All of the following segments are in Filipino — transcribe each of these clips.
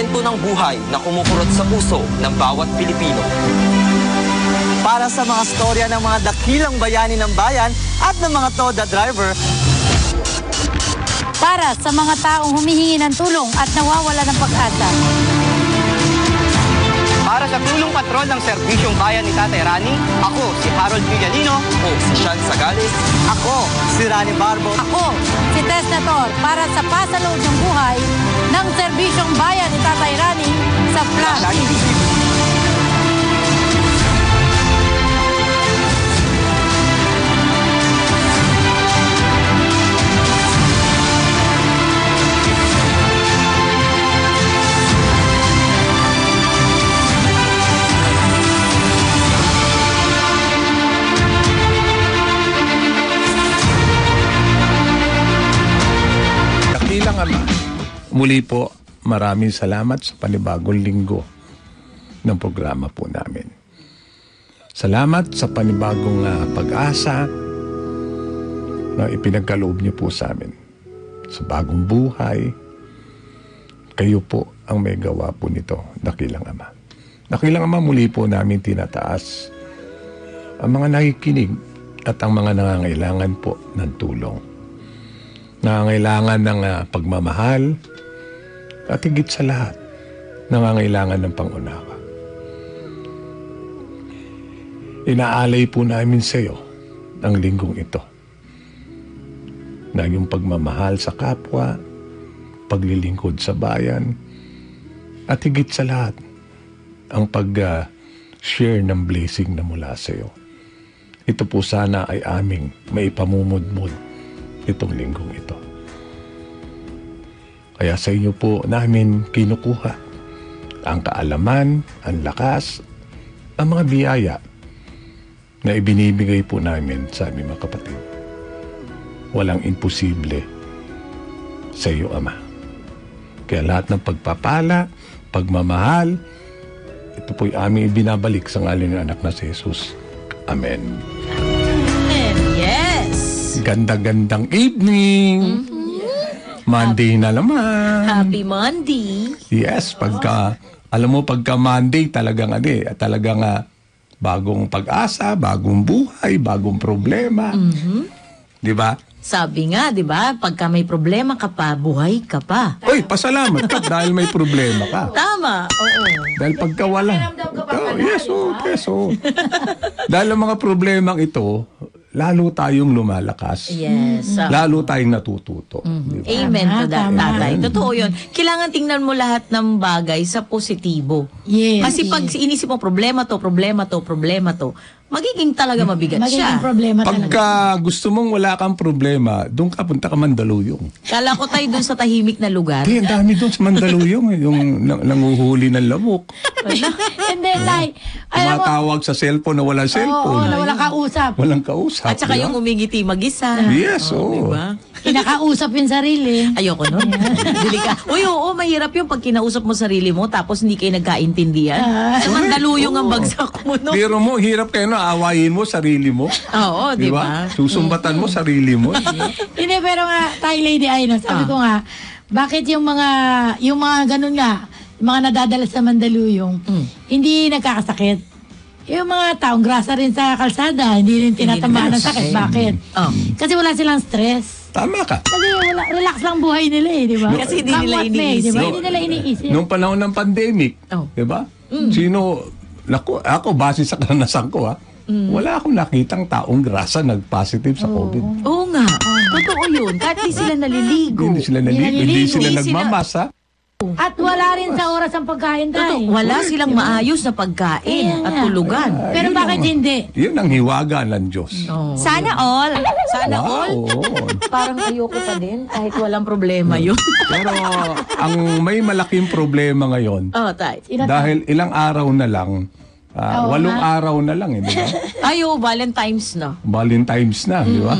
kwento ng buhay na kumukurot sa puso ng bawat Pilipino. Para sa mga storya ng mga dakilang bayani ng bayan at ng mga toda driver. Para sa mga taong humihingi ng tulong at nawawala ng pag-asa. Para sa tulong patrol ng Serbisyong Bayan ni Tatay Rani, ako si Harold Pigliano. Ako si Sean Sagales. Ako si Rani Barbo. Ako si Tess Nator para sa pasaloob ng buhay ng Serbisyong Bayan ni Tatay Rani sa Plus TV. Muli po, maraming salamat sa panibagong linggo ng programa po namin. Salamat sa panibagong pag-asa na ipinagkaloob niyo po sa amin. Sa bagong buhay, kayo po ang may gawa po nito, Dakilang Ama. Dakilang Ama, muli po namin tinataas ang mga nakikinig at ang mga nangangailangan po ng tulong. Nangangailangan ng pagmamahal at higit sa lahat, nangangailangan ng pangunawa. Inaalay po namin sa iyo ang linggong ito na yung pagmamahal sa kapwa, paglilingkod sa bayan, at higit sa lahat ang pag-share ng blessing na mula sa iyo. Ito po sana ay aming maipamumudmud itong linggong ito. Kaya sa inyo po namin kinukuha ang kaalaman, ang lakas, ang mga biyaya na ibinibigay po namin sa aming mga kapatid. Walang imposible sa iyo, Ama. Kaya lahat ng pagpapala, pagmamahal, ito po'y aming ibinabalik sa ngalan ng anak na si Jesus. Amen. Ganda-gandang evening. Monday na naman. Happy Monday. Yes, pagka, alam mo, pagka Monday, talagang bagong pag-asa, bagong buhay, bagong problema. Di ba? Sabi nga, di ba? Pagka may problema ka pa, buhay ka pa. Uy, pasalamat ka dahil may problema ka. Tama. Oo. Dahil pagka wala. Yes, dahil ang mga problemang ito, lalo tayong lumalakas. Yes. Lalo tayong natututo. Diba? Amen to that, Tatay. Totoo yun. Kailangan tingnan mo lahat ng bagay sa positibo. Yes. Kasi pag inisip mo, problema to, magiging talaga mabigat siya. Magiging problema talaga. Pagka gusto mong wala kang problema, doon ka, punta ka Mandaluyong. Kala ko tayo doon sa tahimik na lugar. Hindi, ang dami doon sa Mandaluyong. Yung nanguhuli ng lamok. Hindi, Tay. Tumatawag sa cellphone na walang cellphone. Oo, walang kausap. Walang kausap. At saka yung umingiti mag-isa. Yes, oo. Kinakausap yung sarili. Ayoko nun. Uy, oo, mahirap yung pag kinausap mo sarili mo tapos hindi kayo nagkaintindihan. Sa Mandaluyong ang bagsak mo, no? Pero mo, hirap kayo na aawayin mo sarili mo. Oo, di ba? Susumbatan mo sarili mo. Hindi, pero nga, Tay Lady Aino, sabi ko nga, bakit yung mga ganun nga, yung mga nadadala sa Mandaluyong, hindi nagkakasakit? Yung mga taong grasa rin sa kalsada, hindi rin tinatamaan ng sakit. Bakit? Kasi wala silang stress. Tama ka. Kasi relax lang buhay nila eh, di ba? Kasi hindi nila iniisip. Hindi nila iniisip. Noong panahon ng pandemic, di ba? Sino... Ako, base sa karanasan ko, wala akong nakitang taong grasa nag-positive sa COVID. Oo nga. Totoo yun. Kahit di sila naliligo. Hindi sila nagmamasa. At wala rin sa oras ang pagkain, Tay. Wala silang maayos na pagkain at tulugan. Pero bakit hindi? Yun ang hiwaga ng Diyos. Sana all. Sana all. Parang ayoko pa din kahit walang problema yun. Pero ang may malaking problema ngayon, dahil ilang araw na lang, Walong araw na lang, eh, di ba? Ayo, Valentine's na. Valentine's na, di ba?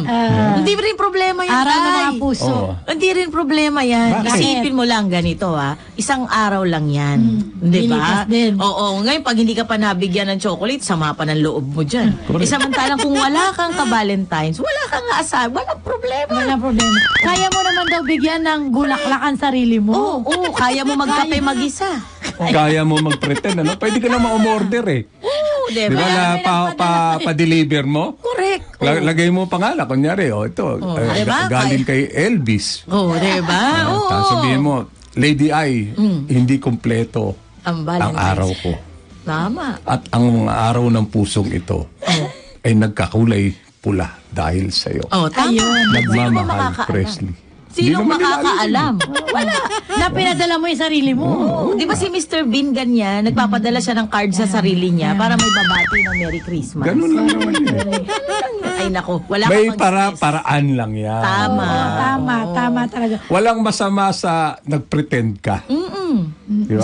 Hindi rin problema yan. Araw na mga puso. Hindi rin problema yan. Bakit? Isipin mo lang ganito, ha? Isang araw lang yan. Di ba? Oo, ngayon, pag hindi ka pa nabigyan ng chocolate, sama pa ng loob mo dyan. Samantalang kung wala kang ka-Valentine's, wala kang asawa, walang problema. Walang problema. Kaya mo naman daw bigyan ng gulaklakan sarili mo. Oo, kaya mo magkape mag-isa. Kaya mo mag-pretend, ano? Pwede ka naman umorder, eh. Oo, diba? Diba pa-deliver mo? Correct. Lagay mo pangalan, kunyari, oh, ito, galing kay Elvis. Oo, diba? Tapos sabihin mo, Lady I, hindi kompleto ang araw ko. Tama. At ang araw ng pusong ito ay nagkakulay pula dahil sa'yo. Oo, tama. Nagmamahal, Presley. Sino makakaalam? Wala. Napinadala mo yung sarili mo. Di ba si Mr. Bean ganyan, nagpapadala siya ng card sa sarili niya para may babati ng Merry Christmas. Ganun lang naman yun. Ay nako, wala ka pang-stress. May paraan lang yan. Tama. Tama, tama talaga. Walang masama sa nagpretend ka.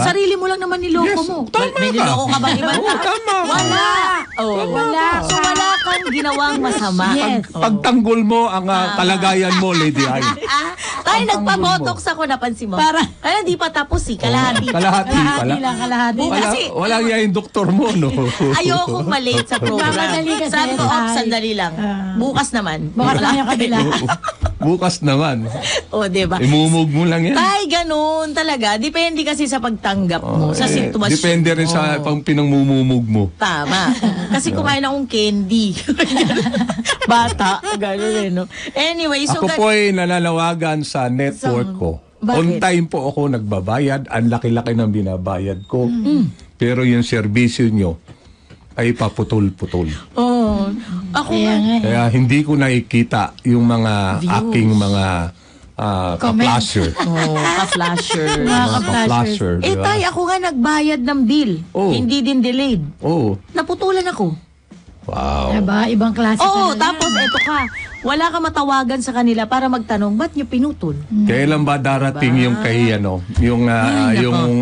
Sarili mo lang naman niloko mo. May niloko ka ba ibang tao? Wala. So wala kang ginawang masama. Pagtanggol mo ang kalagayan mo, Lady Ay. Tayo nagpabotox ako, napansin mo. Kaya di pa tapos eh, kalahati. Kalahati pala. Walang yain doktor mo, no? Ayokong malate sa program. Sabi ko, sandali lang. Bukas naman. Bukas lang yung kabila. Bukas naman. O, diba? Imumog mo lang yan. Tay, ganun talaga. Depende kasi sa pagtanggap mo, sa sitwasyon. Depende rin sa pang pinangmumumog mo. Tama. Kasi kumain akong candy. Bata. Ganun eh, no? Anyway, so... Ako po ay nananawagan sa network ko. Bakit? On time po ako nagbabayad. Ang laki-laki ng binabayad ko. Pero yung servisyo nyo ay paputol-putol. Ako nga. Kaya hindi ko nakikita yung mga views. Aking mga ka-flasher. Ka-flasher. Ka-flasher. Eh tay, ako nga nagbayad ng bill. Hindi din delayed. Naputulan ako. Wow. Diba? Ibang klase ka na. Tapos eto ka. Wala ka matawagan sa kanila para magtanong, ba't nyo pinutol? Kailan ba darating yung kay, ano, yung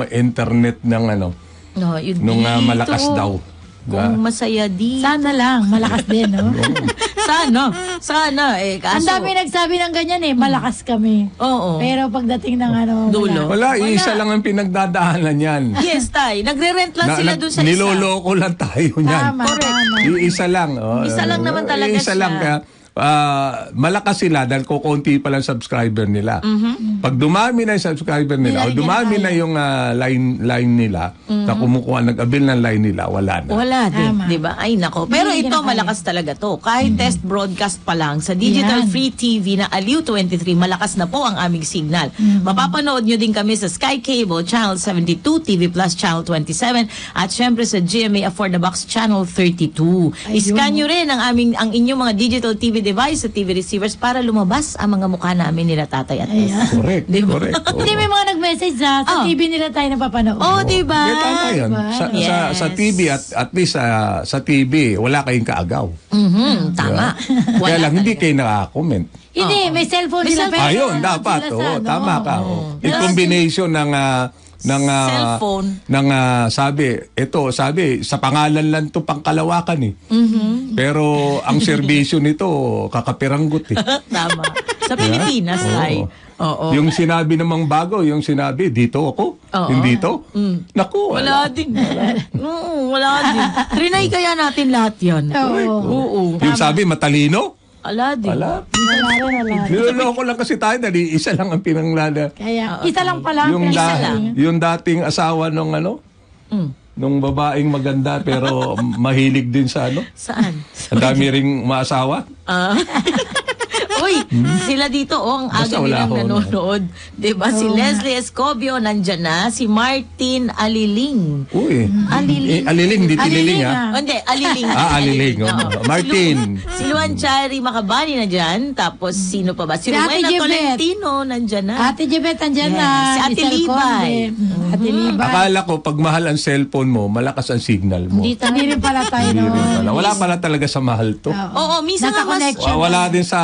internet ng, ano, nung malakas daw. Kung masaya dito. Sana lang, malakas din, no? Sana, eh. Kaso... Ang dami nagsabi ng ganyan, eh. Malakas kami. Pero pagdating ng, ano, dulo. Wala. Isa lang ang pinagdadaanan yan. Yes, tay. Nagre-rent lang sila doon sa isa. Niloloko lang tayo niyan. Tama. Isa lang. Isa lang naman talaga siya. Isa lang, kaya malakas sila dahil kukunti pa lang subscriber nila. Pag dumami na yung subscriber nila, o dumami na yung line nila, na kumukuha, nag-avail ng line nila, wala na. Wala din, di ba? Ay, nako. Pero ito, malakas talaga to. Kahit test broadcast pa lang, sa digital free TV na Aliw 23, malakas na po ang aming signal. Mapapanood nyo din kami sa Sky Cable, Channel 72, TV Plus, Channel 27, at syempre sa GMA Afford the Box, Channel 32. Iscan nyo rin ang inyong mga digital TV device sa TV receivers para lumabas ang mga mukha namin nila tatay at tess. Correct. Hindi, may mga nag-message sa TV nila tayo napapanood. Oo, diba? Sa TV, at least sa TV, wala kayong kaagaw. Tama. Kaya lang, hindi kayo nakakomment. Hindi, may cellphone nila. Ayun, dapat. Tama ka. Yung combination ng cellphone. Sabi, sa pangalan lang ito pangkalawakan eh. Pero ang serbisyo nito, kakapiranggot eh. Tama. Sa Pilipinas ay. Yung sinabi namang bago, yung sinabi, dito ako, hindi dito. Naku. Wala din. Wala din. Trinay kaya natin lahat yan. Oo. Yung sabi, matalino. Ala din. Niloloko lang kasi tayo dahil isa lang ang pinanglala. Kaya, isa lang pala. Yung dating asawa nung ano? Nung babaeng maganda pero mahilig din sa ano? Saan? Ang dami ring maasawa? Sila dito, ang aga nilang nanonood. Diba? Si Leslie Escobio nandyan na. Si Martin Aliling. Aliling, di Tililing ha? Hindi, Aliling. Aliling. Martin. Si Luan Chari Macabani nandyan. Tapos, sino pa ba? Si Romana Tolentino nandyan na. Ate Jibet nandyan na. Si Ate Libay. Akala ko, pag mahal ang cellphone mo, malakas ang signal mo. Hindi rin pala tayo. Wala pala talaga sa mahal to. Oo, misa nga mas. Wala din sa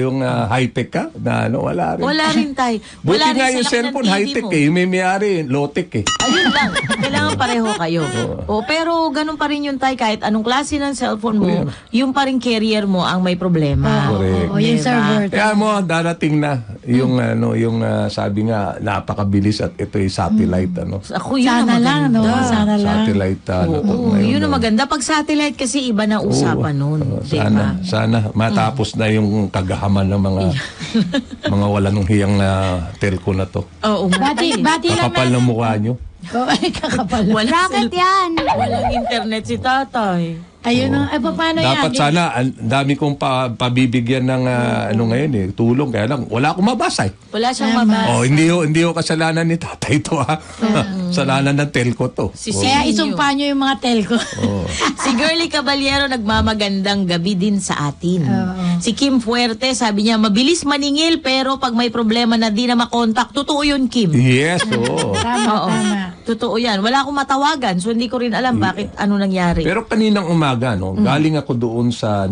yung high-tech ka? Na, ano, wala rin. Wala rin tayo. Buti nga yung cellphone, high-tech eh. Yung may-ari, low-tech eh. Ayun lang. Kailangan pareho kayo. Oh. O, pero ganun pa rin yung tayo. Kahit anong klase ng cellphone mo, yung pa rin carrier mo ang may problema. Correct. O, yung server. Kaya mo, darating na yung, ano, yung sabi nga, napakabilis at ito yung satellite. Ano. Ako, yun sana lang, no? Sana lang. Satellite. Oo, yun ang maganda. Pag satellite kasi iba na usapan nun. Sana matapos na yung kagahaman ng mga mga walang hiyang telco na to. Oo, bati lang. Kakapal ng mukha nyo. Kakapal. Bakit yan? Walang internet si tatay. Ayun na. Ay, paano yan? Dapat sana, dami kong pabibigyan ng ano ngayon eh, tulong. Kaya lang, wala akong mabasa eh. Wala siyang mabasa. Oh, hindi ho kasalanan ni tatay to ha. Kasalanan ng telco to. Kaya isumpa nyo yung mga telco. Si Girlie Caballero nagmamagandang gabi din sa atin. Si Kim Fuerte, sabi niya, mabilis maningil pero pag may problema na di na makontakt, totoo yun, Kim. Yes, oo. Tama. Totoo yan. Wala akong matawagan so hindi ko rin alam bakit ano nangyari. Pero kaninang umaga, galing ako doon sa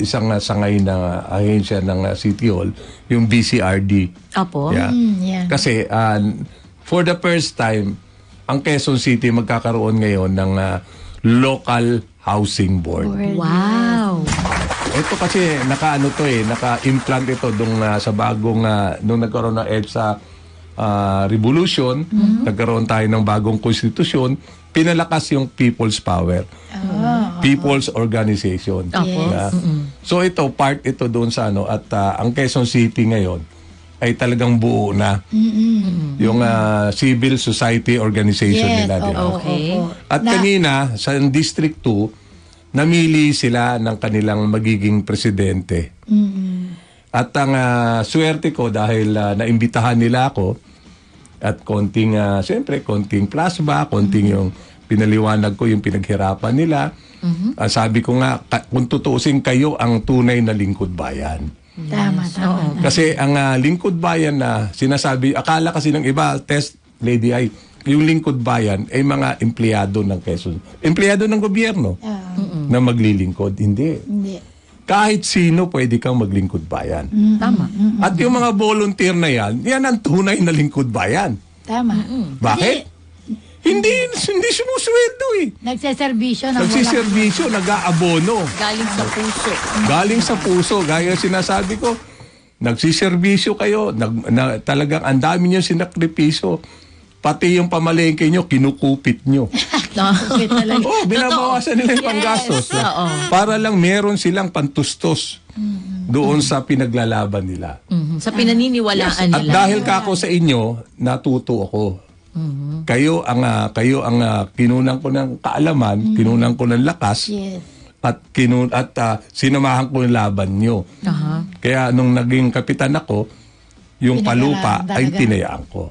isang sangay na ahensya ng City Hall, yung BCRD. Apo. Yeah. Kasi for the first time, ang Quezon City magkakaroon ngayon ng local housing board. Wow. Ito kasi nakaano to eh, naka-implant ito doon sa bagong nung nagkaroon ng EPSA revolution, nagkaroon tayo ng bagong konstitusyon. Pinalakas yung people's power. People's organization. So ito, part ito doon sa ano. At ang Quezon City ngayon ay talagang buo na. Yung civil society organization nila. At kanina, sa District 2, namili sila ng kanilang magiging presidente. At ang swerte ko dahil naimbitahan nila ako. At konting, siyempre, konting plasma, konting yung pinaliwanag ko, yung pinaghirapan nila. Sabi ko nga, kung tutuusin kayo ang tunay na lingkod bayan. Tama. Kasi ang lingkod bayan na sinasabi, akala kasi ng iba, Test Lady ay, yung lingkod bayan ay mga empleyado ng Quezon. Empleyado ng gobyerno na maglilingkod. Hindi. Kahit sino pwede kang maglingkod bayan. Tama. At yung mga volunteer na yan, yan ang tunay na lingkod bayan. Tama. Bakit? Hindi sumusweldo eh. Nagseservisyo. Nagseservisyo, nag-aabono. Galing sa puso. Galing sa puso. Gaya sinasabi ko, nagsiservisyo kayo. Talagang ang dami niyo sinakripiso. Pati yung pamalengke nyo, kinukupit nyo. Binabawasan nila yung panggastos. Para lang meron silang pantustos doon sa pinaglalaban nila. Sa pinaniniwalaan nila. At dahil kako sa inyo, natuto ako. Kayo ang kinunan ko ng kaalaman, kinunan ko ng lakas, at sinamahan ko yung laban nyo. Kaya nung naging kapitan ako, yung palupa ay tinayaan ko.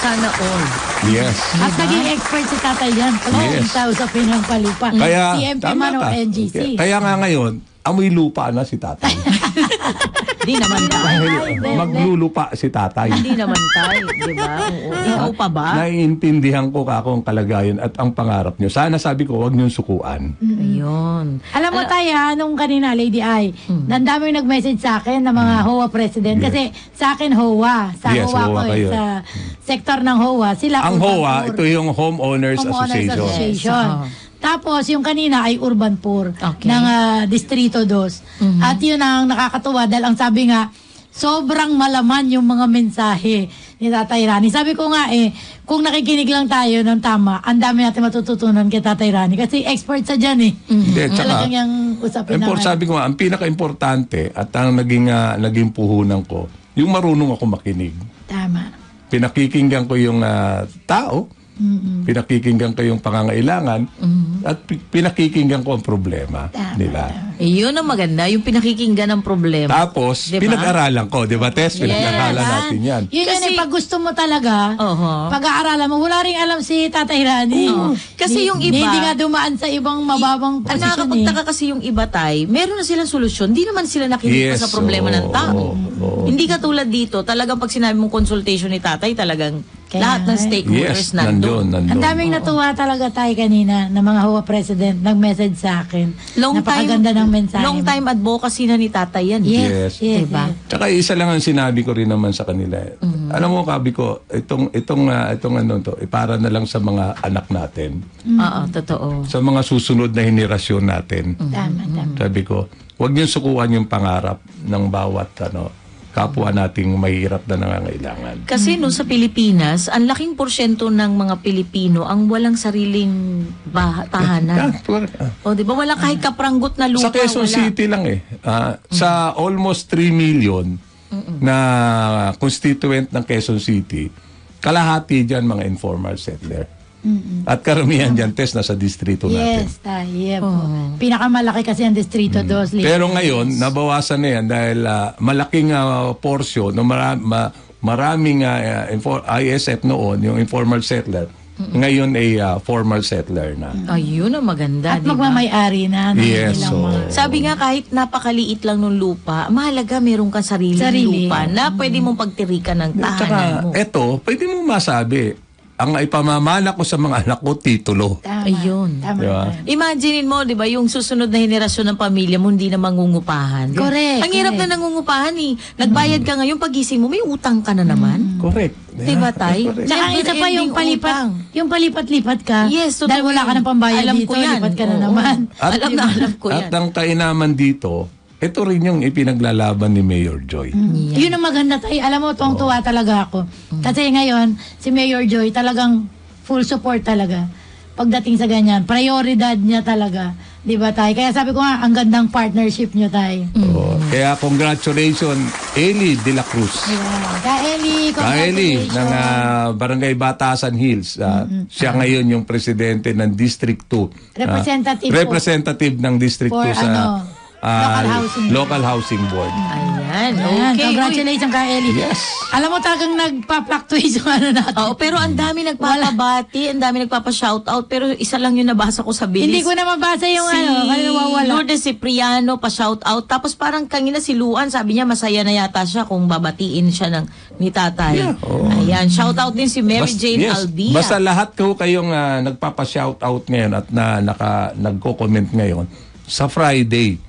Sana all. Yes. At naging expert si tatay yan. Yes. Usapin ng palupa. Kaya, CMP man o NGC. Kaya nga ngayon, amoy lupa na si tatay. Hindi naman tayo. Maglulupa si tatay. Hindi naman tayo. Diba? Ikaw pa ba? Naiintindihan ko ang kalagayan at ang pangarap nyo. Sana sabi ko, huwag nyo sukuan. Ayun. Alam mo tayo, nung kanina, Lady Ai, nandami yung nag-message sa akin ng mga HOA president. Kasi sa akin, HOA. Sa HOA ko, sa sektor ng HOA. Ang HOA, ito yung Homeowners Association. Tapos, yung kanina ay Urban Poor ng Distrito 2. At yun ang nakakatuwa dahil ang sabi nga, sobrang malaman yung mga mensahe ni Tatay Rani. Sabi ko nga eh, kung nakikinig lang tayo ng tama, ang dami natin matututunan kay Tatay Rani. Kasi expert sa dyan eh. Talagang yung usapin naman. Sabi ko nga, ang pinaka-importante at ang naging puhunan ko, yung marunong ako makinig. Tama. Pinakikinggan ko yung tao. Pinakikinggan ko yung pangangailangan at pinakikinggan ko ang problema nila. Yun ang maganda, yung pinakikinggan ng problema. Tapos, pinag-aralan ko, di ba, Tess? Pinag-aralan natin yan. Yun, pag gusto mo talaga, pag-aaralan mo, wala rin alam si Tatay Rani. Kasi yung iba, hindi nga dumaan sa ibang mababang posisyon. Nakakapagtaka kasi yung iba, Tay, meron na silang solusyon, di naman sila nakikinig sa problema ng tao. Hindi ka tulad dito, talagang pag sinabi mong consultation ni Tatay, talagang Lahat ng stakeholders nandun. Ang daming natuwa talaga tayo kanina na mga HOA president nag-message sa akin. Napakaganda ng mensahe. Long time advocacy na ni Tatay yan. Yes. Diba? Tsaka isa lang ang sinabi ko rin naman sa kanila. Alam mo, kabi ko, itong ipara na lang sa mga anak natin. Oo, totoo. Sa mga susunod na henerasyon natin. Tama. Sabi ko, huwag niyong sukuan yung pangarap ng bawat kapwa nating mahirap na nangangailangan. Kasi sa Pilipinas, ang laking porsyento ng mga Pilipino ang walang sariling tahanan. O di ba, wala kahit kapranggot na lupa. Sa Quezon City lang sa almost 3 million na constituent ng Quezon City, kalahati dyan mga informal settler. At karamihan dyan, Tess, nasa distrito natin. Yes, tayo po. Pinakamalaki kasi ang distrito dos. Pero ngayon, nabawasan na yan dahil malaking portion, maraming ISF noon, yung informal settler. Ngayon ay formal settler na. Ayun ang maganda. At magmamay-ari na. Sabi nga kahit napakaliit lang ng lupa, mahalaga meron kang sariling lupa na pwede mong pagtirikan ng tahanan mo. Eto, pwede mong masabi, ang ipamamana ko sa mga anak ko, titulo. Ayun. Diba? Imaginin mo, di ba, yung susunod na henerasyon ng pamilya mo, hindi na mangungupahan. Correct. Ang hirap na nangungupahan eh. Nagbayad ka ngayon, pagising mo, may utang ka na naman. Correct. Diba, Tay? Tsaka isa pa yung palipat-lipat ka. Yes. Dahil wala ka ng pambayad dito, lipat ka na naman. Alam ko yan. At ang kainaman dito, ito rin yung ipinaglalaban ni Mayor Joy. Yun ang maganda tayo. Alam mo, tuwang-tuwa talaga ako. Kasi ngayon, si Mayor Joy talagang full support talaga. Pagdating sa ganyan, prioridad niya talaga. Diba tayo? Kaya sabi ko nga, ang gandang partnership niyo tayo. Kaya congratulations, Eli Dela Cruz. Ka Eli ng Barangay Batasan Hills. Siya ngayon yung presidente ng District 2. Representative ng District 2 sa... Local Housing Board. Ayan. Okay. Congratulations ka, Eli. Yes. Alam mo talagang nagpa-fluctuate yung natin. Oo, pero ang dami nagpapabati, ang dami nagpapa-shoutout, pero isa lang yung nabasa ko sa bilis. Hindi ko na mabasa yung si Lorde Cipriano pa-shoutout, tapos parang kanina si Luan, sabi niya masaya na yata siya kung babatiin siya ni Tatay. Ayan, shoutout din si Mary Jane Aldia. Basta lahat ko kayong nagpapa-shoutout ngayon at nagko-comment ngayon sa Friday.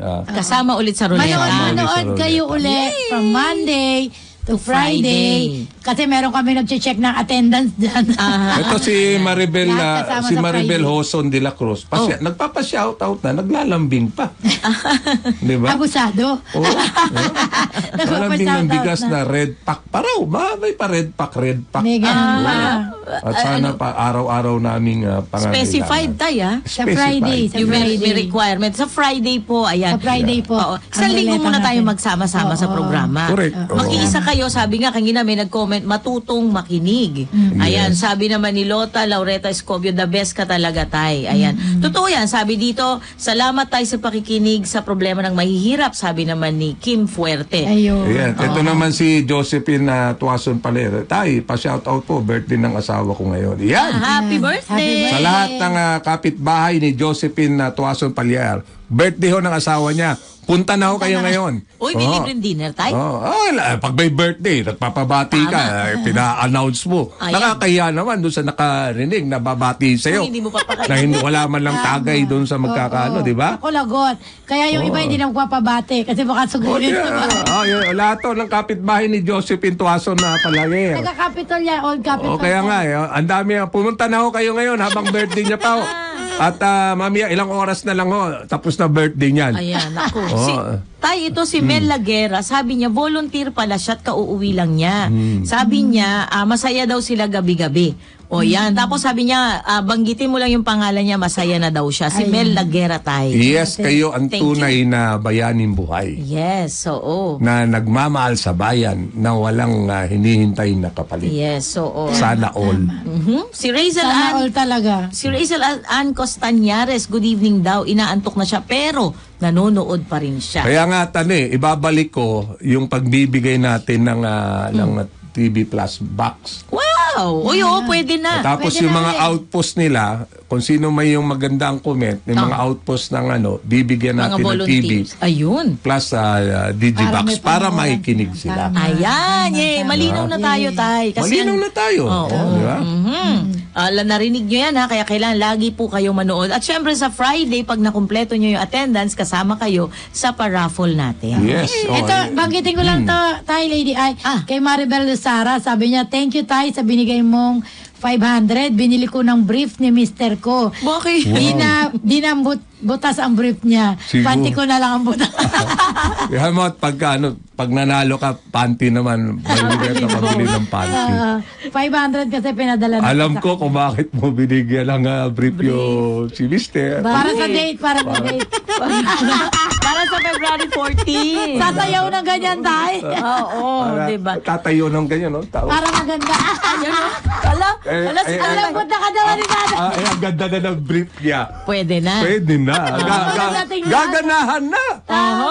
Kasama ulit sa Ruleta. Manood kayo ulit from Monday to Friday. Kasi meron kami nag-check ng attendance dyan. Ito si Maribel Hosen de la Cruz. Nagpapa-shoutout na, naglalambing pa. Diba? Abusado. Naglalambing ng bigas na red pack pa raw. May pa red pack. At sana pa araw-araw naming pangangailangan. Specified tayo. Sa Friday. May requirement. Sa Friday po. Ayan. Sa Friday po. Isang linggo muna tayo magsama-sama sa programa. Correct. Mag-iisa kayo. Sabi nga, kanina may nag-comment, matutong makinig. Ayan. Sabi naman ni Lota Laureta Escobio, the best ka talaga, Tay. Ayan. Totoo yan. Sabi dito, salamat tayo sa pakikinig sa problema ng mahihirap. Sabi naman ni Kim Fuerte. Ayun. Ayan. Ito naman si Josephine Tuason Palier. Tay, pa-shoutout po. Birthday ng asawa ko ngayon. Yan. Happy birthday! Sa lahat ng kapitbahay ni Josephine Tuason Palier, birthday ho ng asawa niya. Punta na ho kayo ngayon. Uy, may libreng dinner tayo. Pag may birthday, nagpapabati ka, pina-announce mo. Nakakahiya naman doon sa nakarinig, nababati sa'yo. Hindi mo papakita. Wala man lang tagay doon sa magkakano, di ba? Ako lagot. Kaya yung iba hindi na magpapabati kasi baka sugurin naman. Lahat to ng kapitbahay ni Josephine Tuason na palagi. Nagka-capital niya, old capital. Kaya nga, ang dami. Pumunta na ho kayo ngayon habang birthday niya pa ho. At mamaya, ilang oras na lang ho, tapos na birthday niyan. Ayan, ako. Tay, ito si Mel Lagera. Sabi niya, volunteer pala siya at kauuwi lang niya. Sabi niya, masaya daw sila gabi-gabi. O yan. Tapos sabi niya, banggitin mo lang yung pangalan niya, masaya na daw siya. Si Mel Lagera, Tay. Yes, kayo ang tunay na bayaning buhay. Yes, oo. Na nagmamahal sa bayan na walang hinihintay na kapalit. Yes, oo. Sana all. Sana all talaga. Si Razel Ann Costanyares, good evening daw. Inaantok na siya pero nanonood pa rin siya. Kaya nga, Tane, ibabalik ko yung pagbibigay natin ng TV Plus box. Wow! Wow! Uy, oo, pwede na. Tapos pwede yung na mga outpost nila, kung sino may yung magandang comment, yung mga outpost ng ano, bibigyan natin ng TV. Ayun. Plus Digibox para makikinig sila. Ayan, yay. Malinaw na tayo, tay. Kasi malinaw na tayo. Oo. Diba? Narinig nyo yan, ha? Kaya kailangan lagi po kayo manood. At syempre sa Friday, pag nakumpleto nyo yung attendance, kasama kayo sa paraffle natin. Yes. Ito, banggitin ko lang to, tay, Lady Ay. Kay Maribel Sara, sabi niya, thank you, tay, sa binigay mong 500. Binili ko ng brief ni mister ko. Bakit? Di na butas ang brief niya. Sigur. Panty ko na lang ang butas. Yan mo, pag nanalo ka, panty naman. Maligyan ka pabili ng panty. 500 kasi pinadala na. Alam ko kung bakit mo binigyan ng brief yung si mister. Para sa date, para sa date. Para sa February 14. Tatayo ng ganyan, tay. Oo, diba? Tatayo ng ganyan, no? Para maganda. Alam ko na kadawa ni tatay. Ang ganda na ng brief niya. Pwede na. Pwede na. Gaganahan na. Oo.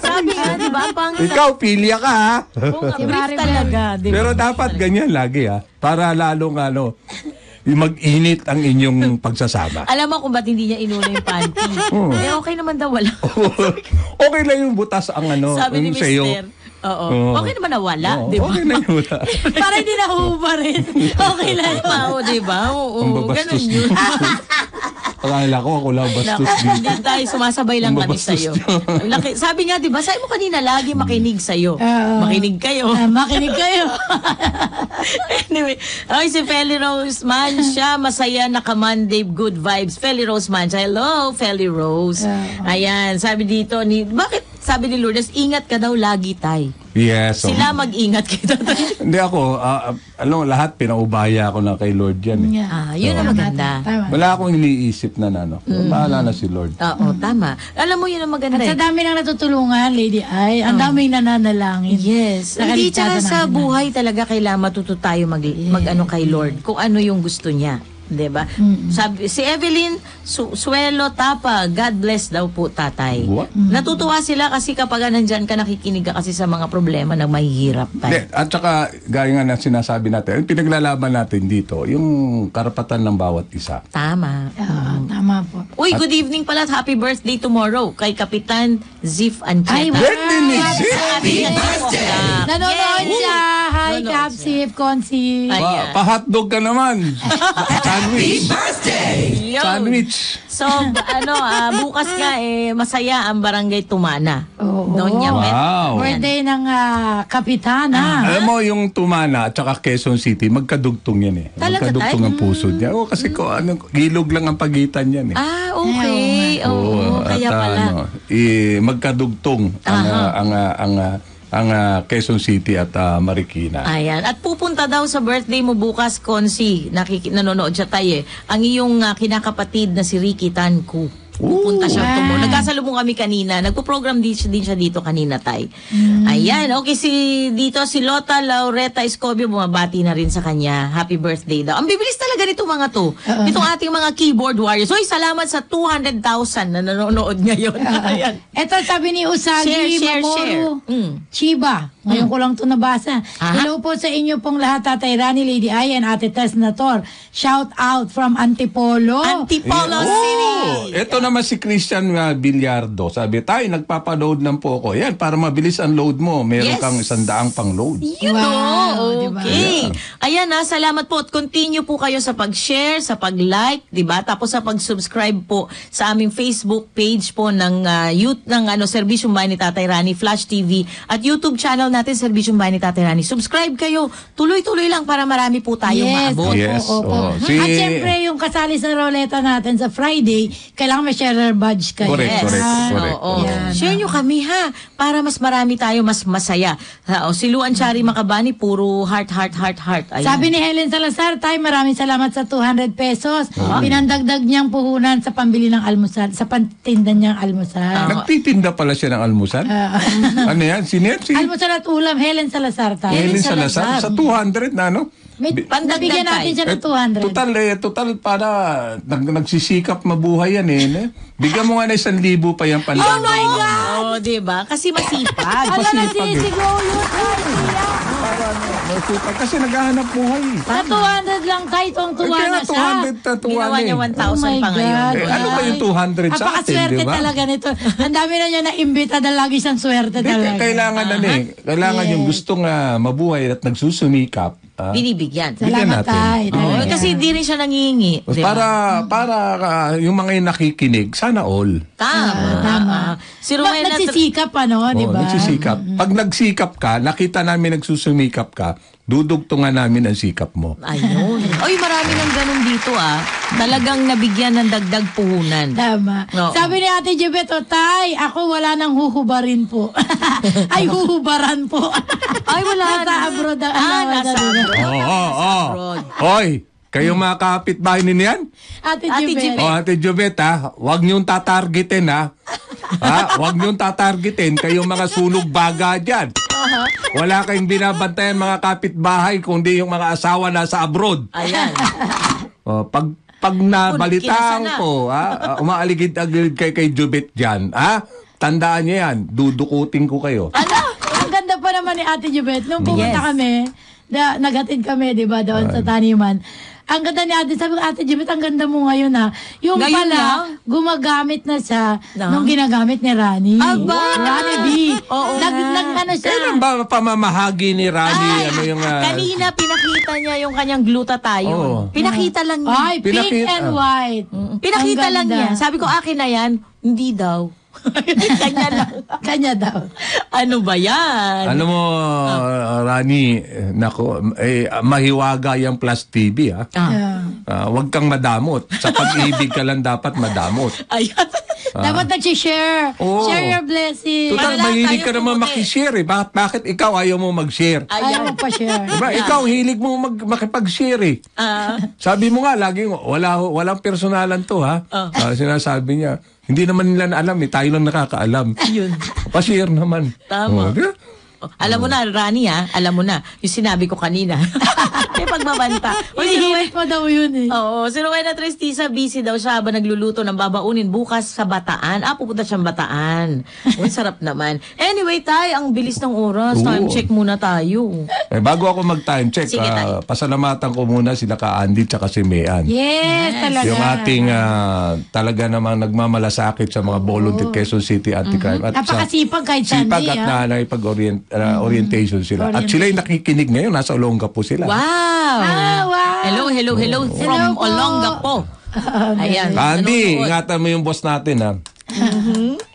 Sabi nga, diba? Ikaw, pilya ka, ha? Brief talaga. Pero dapat ganyan lagi, ha? Para lalong ano, mag-init ang inyong pagsasama. Alam mo kung ba't hindi niya inuna yung panty. Eh, okay naman daw, wala. Okay lang yung butas ang ano. Sabi ni Mr. Oo. Okay naman na wala, di ba? Okay na yun. Para hindi na huba rin. Okay lang pa, di ba? Oo, ganun yun. Akala ko, ako lang bastos din. Hindi tayo, sumasabay lang kami sa'yo. Sabi nga, di ba, sabi mo kanina, lagi makinig sa'yo. Makinig kayo. Makinig kayo. Anyway, si Feli Rose Mancia, masaya na ka-Monday, good vibes. Feli Rose Mancia, hello, Feli Rose. Ayan, sabi dito, bakit? Sabi ni Lourdes, ingat ka daw lagi, tay. Yes. Sila mag-ingat kita, tay. Hindi ako, lahat pinaubaya ako na kay Lord yan. Eh. Yun ang maganda. Wala akong iniisip na ano. Bahala na si Lord. Oo, tama. Alam mo, yun ang maganda. At sa dami nang natutulungan, Lady Ay, ang daming nananalangin. Yes. Hindi tsaka sa buhay talaga kailangan matuto tayo mag-ano kay Lord, kung ano yung gusto niya. Diba? Sabi, si Evelyn Suelo Tapa, God bless daw po, tatay. Natutuwa sila kasi kapag nandyan ka, nakikinig ka kasi sa mga problema na mahihirap tayo. At saka, gaya nga na sinasabi natin, pinaglalaban natin dito, yung karapatan ng bawat isa. Tama. Tama po. Uy, good evening pala. Happy birthday tomorrow kay Kapitan Ziff Ancheta. Ay, birthday ni Ziff! Happy birthday! Nanonood siya! Hi, Cap Ziff, Consi. Pa-hotdog ka naman! Happy birthday! Sandwich! So, bukas nga, masaya ang barangay Tumana. Wow! Birthday ng Kapitana. Alam mo, yung Tumana at saka Quezon City, magkadugtong yan eh. Magkadugtong ang puso niya. Oo, kasi gilog lang ang pagitan yan eh. Okay. Oo, kaya pala. Magkadugtong ang Quezon City at Marikina. Ayan. At pupunta daw sa birthday mo bukas, Konsi. Nanonood siya tayo eh. Ang iyong kinakapatid na si Ricky Tanku. Pupunta siya tomorrow. Nagkasalubong kami kanina. Nagpo-program din siya dito kanina, tay. Ayan. Okay, si Lota Laureta Escobio, bumabati na rin sa kanya. Happy birthday daw. Ang bibilis talaga nito mga to. Itong ating mga keyboard warriors. Hoy, salamat sa 200,000 na nanonood ngayon. Ayan. Ito sabi ni Usagi Mamoru Chiba. Ngayon ko lang ito nabasa. Hello po sa inyo pong lahat, Tatay Rani, Lady Ay, and Ate Tess Nator. Shout out from Antipolo. Antipolo City. Ito naman si Christian Billardo. Sabi, tayo, nagpapaload lang po ako. Yan, para mabilis ang load mo. Meron kang 100 pang-load. Wow! Okay. Ayan na, salamat po. At continue po kayo sa pag-share, sa pag-like, diba? Tapos sa pag-subscribe po sa aming Facebook page po ng Serbisyong Bayan ni Tatay Rani, Flash TV, at YouTube channel natin, Serbisyong Bayan ni Tatay Rani. Subscribe kayo. Tuloy-tuloy lang para marami po tayong maabot. Yes. At syempre, yung kasali sa roleta natin sa Friday, kailangan may sharer badge kayo. Correct. Share nyo kami, ha? Para mas marami tayo, mas masaya. Si Luan Chari Macabani, puro heart. Ayan. Sabi ni Helen Salazar, tayo, maraming salamat sa 200 pesos. Pinandagdag niyang puhunan sa pambili ng almusal, sa pantinda niyang almusal. Nagtitinda pala siya ng almusal? Ano yan? Sinepsi? Almusal at ulam, Helen Salazar tayo. Helen Salazar, sa 200 na, no? Nabigyan natin siya ng 200. Total para nagsisikap mabuhay yan eh. Bigyan mo nga na 1,000 pa yan pala. Oh my God! O, diba? Kasi masipag. Alam na, siguro yun. May sipag. Kasi naghahanap buhay. Sa 200 lang kahit ang tuwa na siya. Ginawa niya 1,000 pa ngayon. Ano ba yung 200 sa atin, di ba? Napakaswerte talaga nito. Ang dami na niya na-imbita na lagi siyang swerte talaga. Kailangan na kailangan yung gustong mabuhay at nagsusumikap. Binibigyan. Salamat tayo. Kasi hindi rin siya nangingi. Para yung mga nakikinig, sana all. Tama. Nagsisikap, ano? Nagsisikap. Pag nagsikap ka, nakita namin nagsusumikap ka, dudugtungan namin ang sikap mo. Ayun. Oy, marami ng ganun dito Talagang nabigyan ng dagdag puhunan. Tama. Oo. Sabi ni Ate Jibet, Tay, ako wala nang huhubarin po. Ay, huhubaran po. Ay, wala. Nasa abroad. Nasa abroad. Oy, kayong mga kapitbahay niyan? Ate Jibet. O, Ate Jibet, huwag niyong tatargetin, Huwag niyong tatargetin kayong mga sunog baga dyan. Wala kayong binabantayan mga kapitbahay kundi yung mga asawa nasa abroad. Ayan. Pag nabalitaan ko, umaaligid-agilid kay Jubit dyan, tandaan niya yan, dudukutin ko kayo. Ano? Ang ganda pa naman ni Ate Jubit. Nung pumunta kami, naghatid kami, di ba, doon sa taniman. Ang ganda ni Ate, sabi ko, Ate Jibet, ang ganda mo ngayon Yung ngayon pala, gumagamit na siya nung ginagamit ni Rani. Aba! Rani B. Oo na. Kailan ba pamamahagi ni Rani? Kanina, pinakita niya yung kanyang glutathione. Oh. Pinakita lang niya. Ay, pink and white. Pinakita lang niya. Sabi ko, akin na yan. Hindi daw. Kanya lang. Kanya daw. Ano ba yan? Ano mo, Rani, nako, mahiwaga yung Plus TV, Huwag kang madamot. Sa pag-ibig ka lang dapat madamot. Ayan. Dapat nag-share. Share your blessings. Tutang, mahilig ka naman makishare. Bakit ikaw ayaw mo mag-share? Ayaw mo pa-share. Diba? Ikaw, hilig mo makipag-share Sabi mo nga, laging, walang personalan to, sinasabi niya. Hindi naman nila alam tayo lang nakakaalam. Ayun. Pa-share naman. Tama. Alam mo na, Rani alam mo na, yung sinabi ko kanina. May pagbabanta. Hinihirit mo daw yun Oo, si Rowena Tristisa, busy daw siya habang nagluluto ng babaunin bukas sa Bataan. Pupunta siyang Bataan. Sarap naman. Anyway, Tay, ang bilis ng oras. Time check muna tayo. Bago ako mag-time check, pasalamatan ko muna sila ka-Andy tsaka si Mian. Yes, talaga. Yung ating talaga namang nagmamalasakit sa mga volunteer Quezon City anti-crime. Napakasipag kahit Sunday. Sipag at orientation sila. At sila'y nakikinig ngayon. Nasa Olongapo sila. Wow! Hello. From Olongapo. Ayan. Andy, ingatan mo yung boss natin,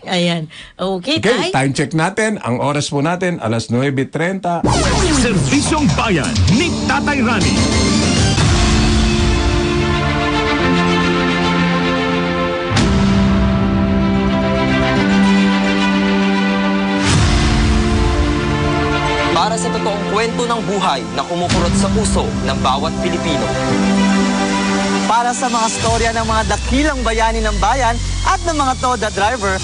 Ayan. Okay, time check natin. Ang oras po natin, alas 9:30. Serbisyong Bayan ni Tatay Rani. Para sa totoong kwento ng buhay na kumukurot sa puso ng bawat Pilipino. Para sa mga storya ng mga dakilang bayani ng bayan at ng mga toda driver.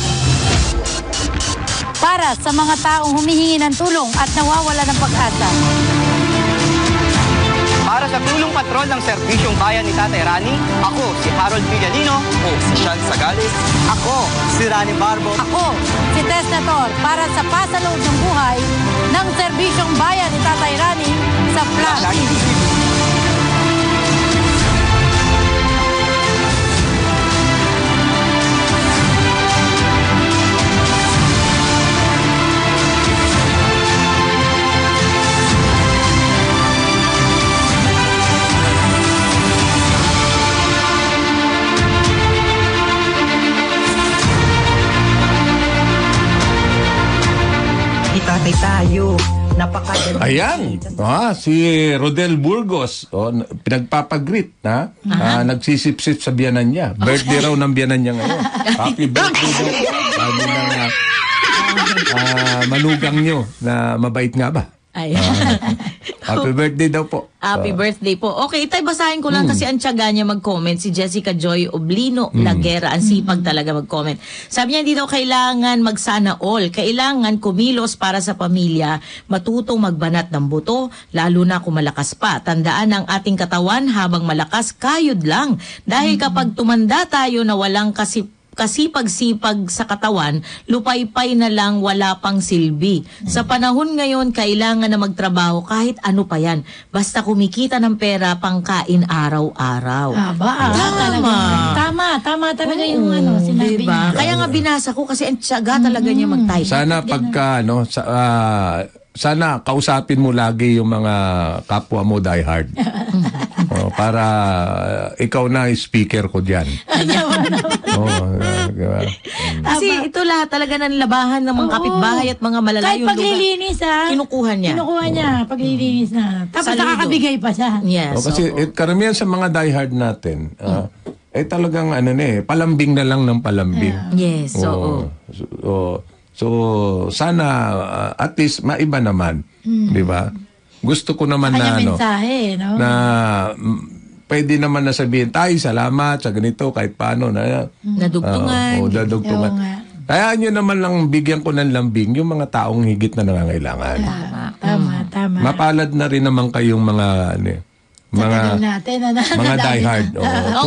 Para sa mga taong humihingi ng tulong at nawawala ng pag-asa. Para sa tulong patrol ng Serbisyong Bayan ni Tatay Rani, ako si Harold Pigliano, ako si Sean Sagales, ako si Rani Barbo, ako si Tess Nator para sa pasaloob ng buhay ng Serbisyong Bayan ni Tatay Rani sa Flash TV. Tayo. Napakaganda. Ayan. Si Rodel Burgos. Pinagpapagreet. Nagsisip-sip sa biyanan niya. Birthday raw ng biyanan niya ngayon. Happy birthday daw. Sabi ng manugang niyo na mabait nga ba? Happy birthday daw po. Happy birthday po. Okay, Tay, basahin ko lang kasi ang tiyaga niya mag-comment. Si Jessica Joy Oblino Lagera. Ang sipag talaga mag-comment. Sabi niya, hindi daw kailangan magsana all. Kailangan kumilos para sa pamilya. Matutong magbanat ng buto, lalo na kung malakas pa. Tandaan ang ating katawan habang malakas, kayod lang. Dahil kapag tumanda tayo na walang kasip kasipag-sipag sa katawan, lupay-pay na lang, wala pang silbi. Sa panahon ngayon, kailangan na magtrabaho kahit ano pa yan. Basta kumikita ng pera, pangkain araw-araw. Tama talaga yung ano, sinabi niya. Kaya nga binasa ko kasi ang tiyaga talaga niya mag-type. Sana pagka, ano, sana kausapin mo lagi yung mga kapwa mo diehard. Oh, para ikaw na speaker ko diyan. Kasi ito lahat talaga ng labahan ng mga kapitbahay at mga malalayong lugar. Kahit paglilinis ha. Kinukuha niya paglilinis na. Tapos nakakabigay pa siya. Yes. Oh, kasi karamihan sa mga diehard natin, talagang palambing na lang ng palambing. Yes, So sana at least maiba naman, 'di ba? Gusto ko naman na mensahe, no? Na pwede naman na sabihin tayo, salamat sa ganito kahit paano na nadugtungan. Kaya nyo naman lang bigyan ko ng lambing yung mga taong higit na nangangailangan. Tama. Mapalad na rin naman kayong mga diehard.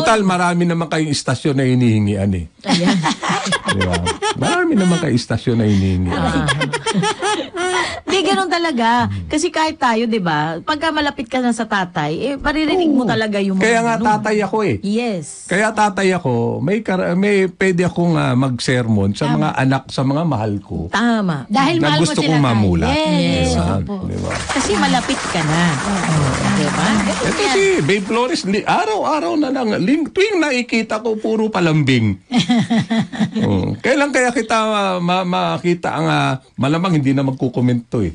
Total, marami naman kayong istasyon na hinihingian eh. Diba? Marami naman kayong istasyon na hinihingian. Hindi, ganun talaga. Kasi kahit tayo, diba, pagka malapit ka na sa tatay, paririnig mo talaga yung mga kaya nga tatay ako eh. Yes. Kaya tatay ako, may pwede akong mag-sermon sa mga anak, sa mga mahal ko. Tama. Dahil mahal mo sila. Na gusto kong mamula. Yes. Kasi malapit ka na. Diba? Ito si Babe Flores, araw-araw na lang, tuwing nakikita ko, puro palambing. Kailan kaya kita makita ang, malamang hindi na magkukomment to eh.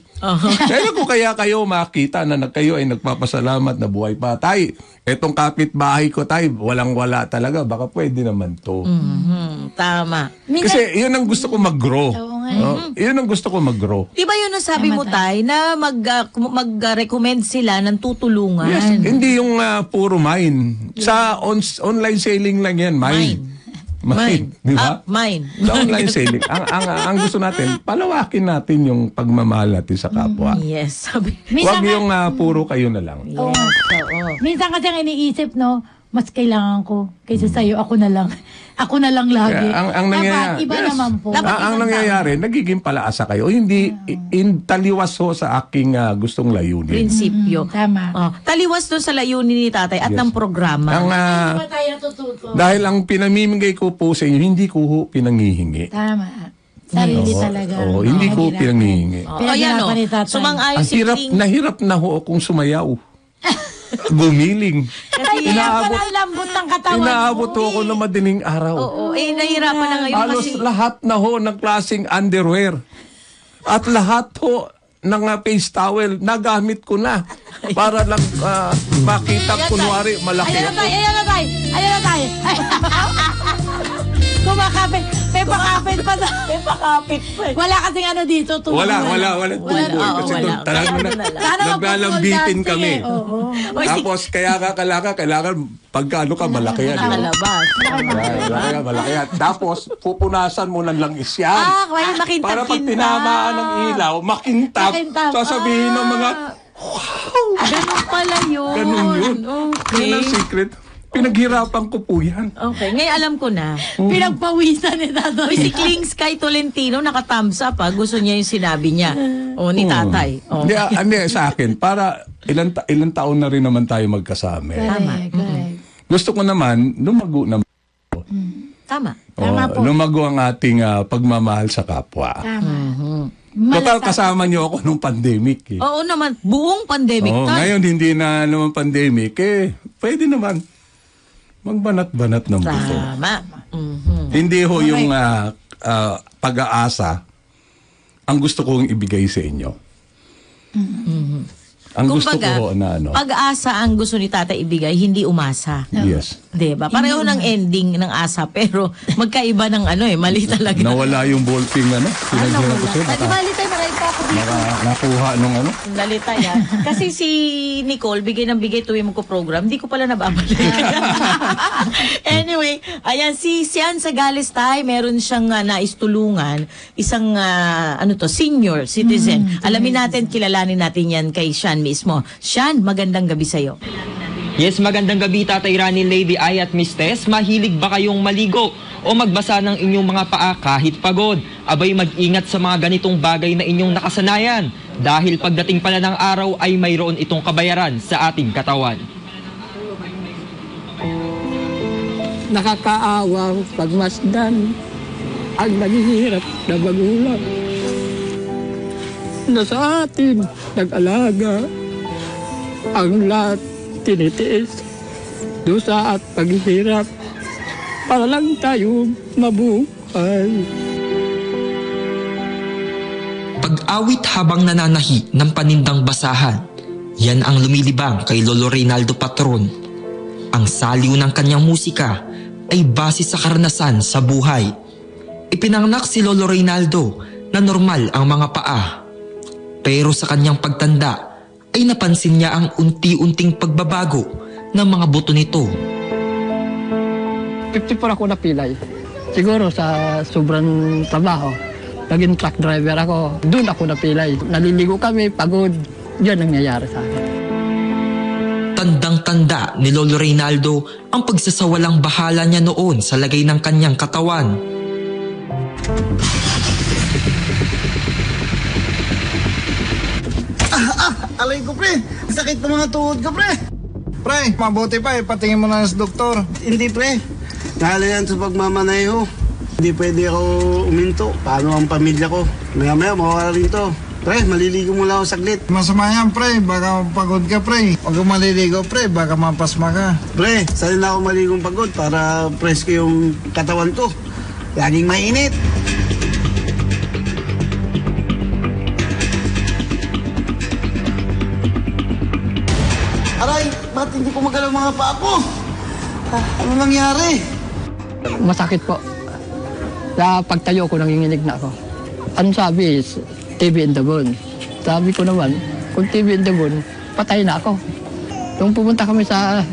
Kailan ko kaya kayo makita na kayo ay nagpapasalamat na buhay pa tayo? Etong kapitbahay ko tayo, walang-wala talaga, baka pwede naman to. Tama. Kasi yun ang gusto ko mag-grow. Yun ang gusto ko mag-grow. Diba yun ang sabi mo tayo na mag-recommend sila ng tutulungan? Yes, hindi yung puro mine. Sa online selling lang yan, mine. Diba? Mine. Sa online selling. Ang gusto natin, palawakin natin yung pagmamahal natin sa kapwa. Yes. Huwag yung puro kayo na lang. Yes. Minsan kasi ang iniisip, no, mas kailangan ko kaysa sa'yo, ako na lang. Ako na lang lagi. Ang nangyayari, iba naman po. Ang nangyayari, nagiging palaasa kayo. Hindi taliwas ho sa aking gustong layunin. Prinsipyo. Tama. Taliwas doon sa layunin ni tatay at ng programa. Dahil ang pinamimigay ko po sa inyo, hindi ko ho pinangihingi. Tama. Sarili talaga. Hindi ko pinangihingi. Sumang-ayon si Ting. Nahirap na ho akong sumayaw. Gumiling. Inaabot ang lambot ng katawan. Inaabot ako ng madaling araw. Nahirapan na ngayon. Halos lahat na ho ng klaseng underwear. At lahat ho ng face towel, nagamit ko na. Para lang makita kunwari malaki. Ayan na tayo. Kumakapit. May pakapit pa. Wala kasing ano dito. Wala. Tuboy. Kasi doon talaga naglalambitin kami. Tapos kailangan pagkano ka malaki yan. Malaki yan. Tapos pupunasan mo ng langis yan. Para pag tinamaan ng ilaw, makintab. Sasabihin ng mga, wow! Ganun pala yun. Okay. Yun ang secret. Pinaghirapan ko po yan. Okay, ngayon alam ko na. Pinagpawisan ni tatay. Si Kling Sky Tolentino, naka-thumbs up ha. Gusto niya yung sinabi niya. Ni tatay. Sa akin, para ilang taon na rin naman tayo magkasama. Tama. Gusto ko naman, lumago naman. Tama po. Lumago ang ating pagmamahal sa kapwa. Tama. Total, kasama niyo ako nung pandemic eh. Oo naman, buong pandemic. Ngayon hindi na naman pandemic eh. Pwede naman magbanat-banat ng buto. Hindi ho yung pag-aasa ang gusto kong ibigay sa inyo. Ang gusto ko na pag-asa ang gusto ni tata ibigay, hindi umasa. Yes. Diba? Pareho ng ending ng asa, pero magkaiba ng mali talaga. Nawala yung ballping, Sinagyan ko siya. Mali tayo, maray pa ako dito. Nakuha nung Dali tayo. Kasi si Nicole, bigay ng bigay tuwing magko-program, hindi ko pala nababalik. Anyway, ayan, si Sean Sagales tayo, meron siyang naistulungan, isang, senior citizen. Alamin natin, kilalanin natin yan kay Sean mismo. Sean, magandang gabi sa'yo. Yes, magandang gabi Tatay Rani, Lady Ay at Miss Tess. Mahilig ba kayong maligo o magbasa ng inyong mga paa kahit pagod? Abay mag-ingat sa mga ganitong bagay na inyong nakasanayan dahil pagdating pala ng araw ay mayroon itong kabayaran sa ating katawan. Nakakaawa pagmasdan ang naghihirap na magulang na sa atin nag-alaga ang lahat tinitiis, dusa at paghihirap para lang tayo mabuhay. Pag-awit habang nananahi ng panindang basahan, yan ang lumilibang kay Lolo Reynaldo Patron. Ang saliw ng kanyang musika ay base sa karanasan sa buhay. Ipinanganak si Lolo Reynaldo na normal ang mga paa. Pero sa kanyang pagtanda, ay napansin niya ang unti-unting pagbabago ng mga buto nito. 54 ako napilay. Siguro sa sobrang trabaho. Naging truck driver ako. Doon ako napilay. Naliligo kami, pagod. Yan ang nangyayari sa akin. Tandang-tanda ni Lolo Reynaldo ang pagsasawalang bahala niya noon sa lagay ng kanyang katawan. Alay ko, pre. Sakit ng mga tuhod ko, pre. Pre, mabuti pa eh. Patingin mo na sa doktor. Hindi, pre. Dahil yan sa pagmamanay ho. Hindi pwede ako uminto. Paano ang pamilya ko? Maya-maya, makawala rin to. Pre, maliligo mo lang ako saglit. Masama yan, pre. Baka pagod ka, pre. Huwag kang maliligo, pre. Baka mapasma ka. Pre, saan na ako maligong pagod para presko yung katawan ko. Laging mainit. Ba't hindi po magalaw mga paa ko? Ano nangyari? Masakit po. Sa pagtayo ko, nanginginig na ako. Ano sabi is, TV in the bone. Sabi ko naman, kung TV in the bone, patay na ako. Nung pumunta kami sa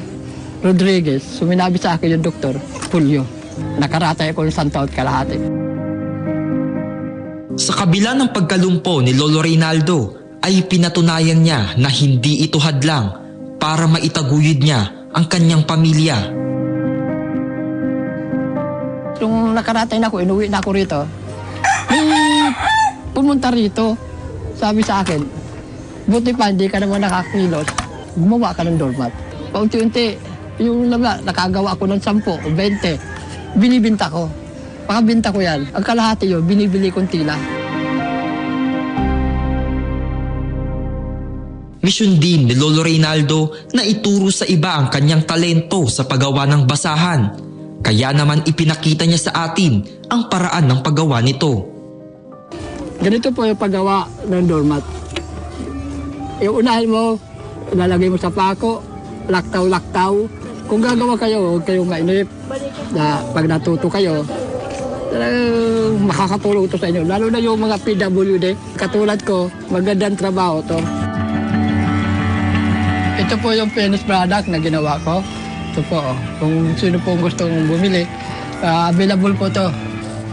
Rodriguez, suminabi sa akin yung doktor, polio. Nakaratay ako ng 1 taon kalahati. Sa kabila ng pagkalumpo ni Lolo Reynaldo, ay pinatunayan niya na hindi ito hadlang para maitaguyod niya ang kanyang pamilya. Nung nakaratay na ako, inuwi na ako rito. Pumunta rito, sabi sa akin, buti pa hindi ka naman nakakilos. Gumawa ka ng doormat. Paunti-unti, yung laba, nakagawa ako ng 10 o 20. Binibinta ko. Pakabinta ko yan. Ang kalahati yun, binibili kong tila. Misyon din ni Lolo Reynaldo na ituro sa iba ang kanyang talento sa paggawa ng basahan. Kaya naman ipinakita niya sa atin ang paraan ng paggawa nito. Ganito po yung paggawa ng doormat. Iunahin mo, ilalagay mo sa pako, laktaw-laktaw. Kung gagawa kayo, huwag kayong mainip. Na pag natuto kayo, makakatulong ito sa inyo. Lalo na yung mga PWD. Katulad ko, magandang trabaho to. Ito po yung finished product na ginawa ko. Ito po, kung sino po gustong bumili, available po to.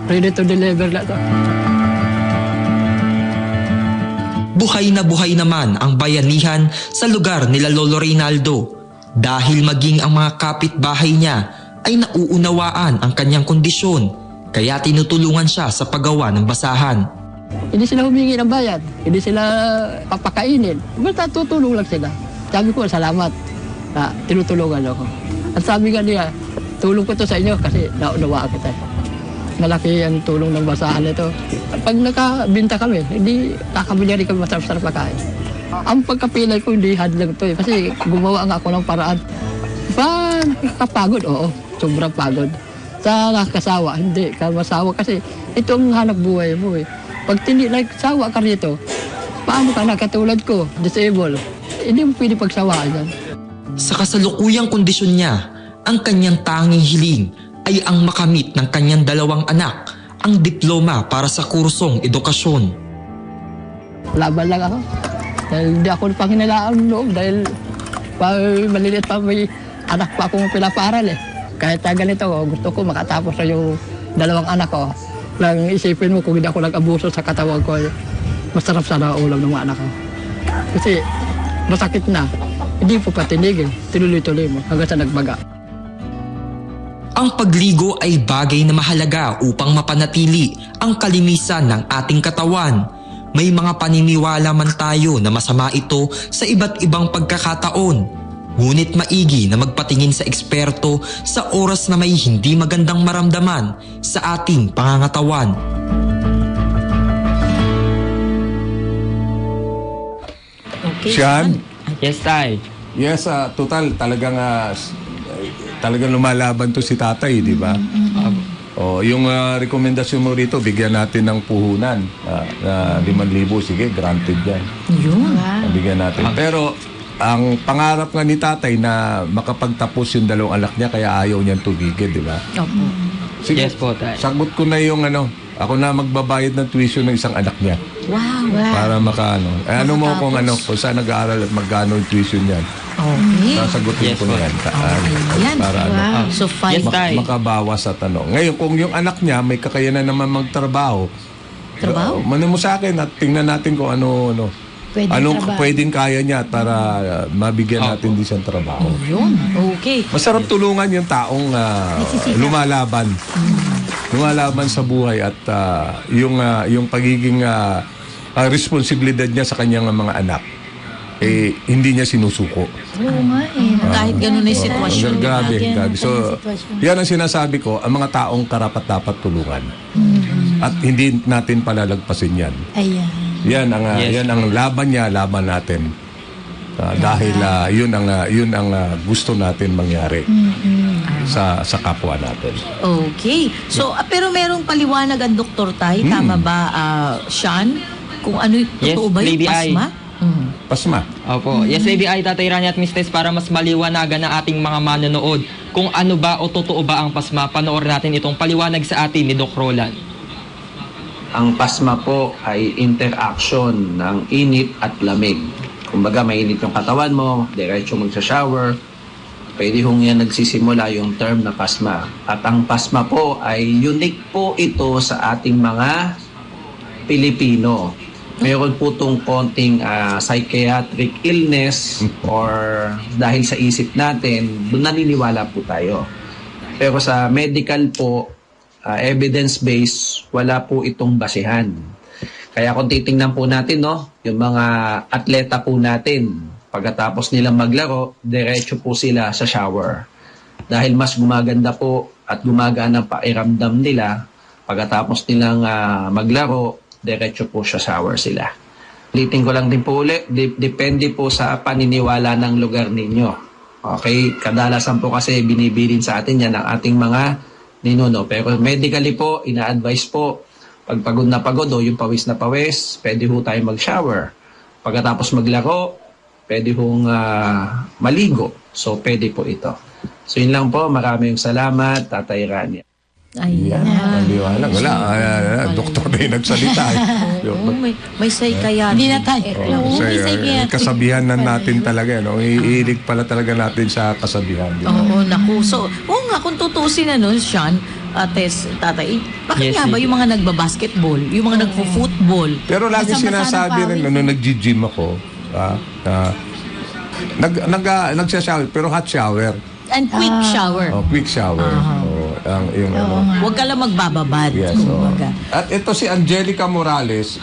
Ready to deliver na to. Buhay na buhay naman ang bayanihan sa lugar nila Lolo Reynaldo dahil maging ang mga kapitbahay niya ay nauunawaan ang kanyang kondisyon kaya tinutulungan siya sa paggawa ng basahan. Hindi sila humingi ng bayad, hindi sila papakainin, basta tutulong lang sila. Sabi ko, salamat na tinutulungan ako. At sabi nga niya, tulong ko to sa inyo kasi naunawa kita. Malaki ang tulong ng basahan nito. Pag nakabinta kami, hindi nakabili rin kami masarap-sarap makain. Ang pagkapilay ko, hindi hadlang to eh, kasi gumawa nga ako ng paraan. Ba, kapagod? Oo, sobrang pagod. Sa nakasawa, hindi ka masawa kasi ito ang hanap buhay mo eh. Pag tinikasawa ka rito, paano ka nakatulad ko, disabled? Hindi mo pwede pagsawaan yan. Sa kasalukuyang kondisyon niya, ang kanyang tanging hiling ay ang makamit ng kanyang 2 anak, ang diploma para sa kursong edukasyon. Laban lang ako. Dahil hindi ako panghinalaan ng loob dahil maliliit pa may anak pa akong pinapaaral eh. Kahit ganito gusto ko makatapos na yung 2 anak ko. Lang isipin mo kung hindi ako nag-abuso sa katawan ko, masarap sana ulam ng mga anak ko. Kasi masakit na. Hindi po patinig eh. Tinuloy-tuloy mo hanggang sa nagbaga. Ang pagligo ay bagay na mahalaga upang mapanatili ang kalinisan ng ating katawan. May mga paniniwala man tayo na masama ito sa iba't ibang pagkakataon. Ngunit maigi na magpatingin sa eksperto sa oras na may hindi magandang maramdaman sa ating pangangatawan. Okay, Sean? Yes, Tay. Yes, total talagang lumalaban to si Tatay, di ba? Oh, yung rekomendasyon mo rito, bigyan natin ng puhunan na 5,000. Sige, granted yan. Yun. Bigyan natin. Pero ang pangarap nga ni Tatay na makapagtapos yung dalawang anak niya, kaya ayaw niyang tumigil, di ba? Opo. Sige, yes po, Tay. Sagot ko na yung ano, ako na magbabayad ng tuition ng isang anak niya. Wow. Para makaano. Eh, ano mo kung ano, kung saan nag-aaral at magkano yung tuition niyan. Okay. Sasagutin ko na yan. Yan. So, fine. Makabawas sa tanong. Ngayon, kung yung anak niya may kakayanan naman magtrabaho, manin mo sa akin at tingnan natin kung ano, pwedeng kaya niya para mabigyan natin din siyang trabaho. Yun. Okay. Masarap tulungan yung taong lumalaban. Lumalaban sa buhay at yung pagiging responsibilidad niya sa kanyang mga anak. Eh, hindi niya sinusuko. Oo nga eh. Kahit ganun na yung sitwasyon. Grabe. So, yan ang sinasabi ko, ang mga taong karapat-dapat tulungan. At hindi natin palalagpasin yan. Ayan. Yan ang laban niya, laban natin. Dahil yun ang gusto natin mangyari sa kapwa natin. Okay. So, pero merong paliwanag ang doktor tayo. Tama ba, Sean? Kung ano, totoo ba yung pasma? Pasma? Opo. Yes, Lady Ay, Tatay Rani at Miss Tess, para mas maliwanagan na ating mga manonood kung ano ba o totoo ba ang pasma, panoor natin itong paliwanag sa atin ni Doc Roland. Ang pasma po ay interaction ng init at lamig. Kumbaga, mainit yung katawan mo, diretso magsa-shower, pwede hong yan nagsisimula yung term na pasma. At ang pasma po ay unique po ito sa ating mga Pilipino. Mayroon po itong konting psychiatric illness or dahil sa isip natin, naniniwala po tayo. Pero sa medical po, evidence-based, wala po itong basihan. Kaya kung titingnan po natin, yung mga atleta po natin, pagkatapos nilang maglaro, diretso po sila sa shower. Dahil mas gumaganda po at gumagaan ang pakiramdam nila, pagkatapos nilang maglaro, diretso po sa shower sila. Ulitin ko lang din po ulit, depende po sa paniniwala ng lugar ninyo. Okay, kadalasan po kasi binibilin sa atin yan ang ating mga ninuno. Pero medically po, ina-advise po, pag pagod na pagod o yung pawis na pawis, pwede ho tayo mag-shower. Pagkatapos maglaro, pwede hong maligo. So, pwede po ito. So, yun lang po. Maraming salamat, Tatay Rani. Ayan. Maliwanag. Wala. Doktor na yung nagsalita. May psychiatric. Hindi na tayo. Kasabihan na natin talaga. Iilig pala talaga natin sa kasabihan. Oo, naku. So, oo nga, kung tutusin na nun, Sean, Tess, Tatay, bakit nga ba yung mga nagbabasketball, yung mga nagpo-football? Pero lagi sinasabi rin, nung nag-gym ako, nag-shower, pero hot shower. And quick shower. Oh, quick shower. Huwag ka lang magbababad. At ito si Angelica Morales,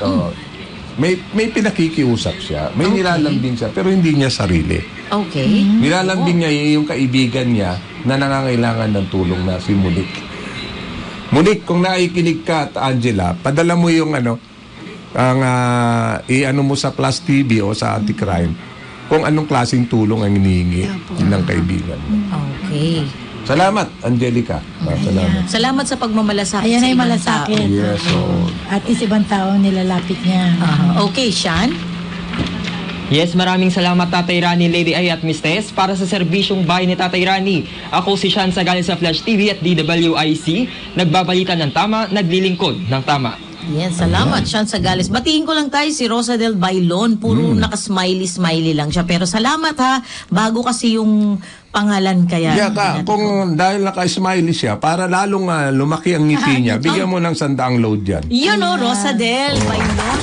may pinakikiusap siya, may nilalambing siya, pero hindi niya sarili. Okay. Nilalambing niya yung kaibigan niya na nangangailangan ng tulong na si Monique. Monique, kung nakikinig ka at Angela, padala mo yung i-ano mo sa Plus TV o sa Anti-Crime kung anong klaseng tulong ang hinihingi ng kaibigan. Okay. Salamat, Angelica. Salamat. Salamat sa pagmamalasakit. Ayan ay malasakit. Yes, at isibang tao nilalapit niya. Okay, Sean? Yes, maraming salamat, Tatay Rani, Lady Ay at Miss Tess. Para sa Serbisyong Bayan ni Tatay Rani, ako si Sean Sagales sa Flash TV at DWIC. Nagbabalita ng tama, naglilingkod ng tama. Yan, salamat, Sean Sagales. Batiin ko lang tayo si Rosa del Bailon. Puro nakasmiley-smiley lang siya. Pero salamat ha, bago kasi yung pangalan kaya. Kung dahil nakasmiley siya, para lalong lumaki ang ngiti niya, bigyan mo ng 100 load yan. Rosa del Bailon.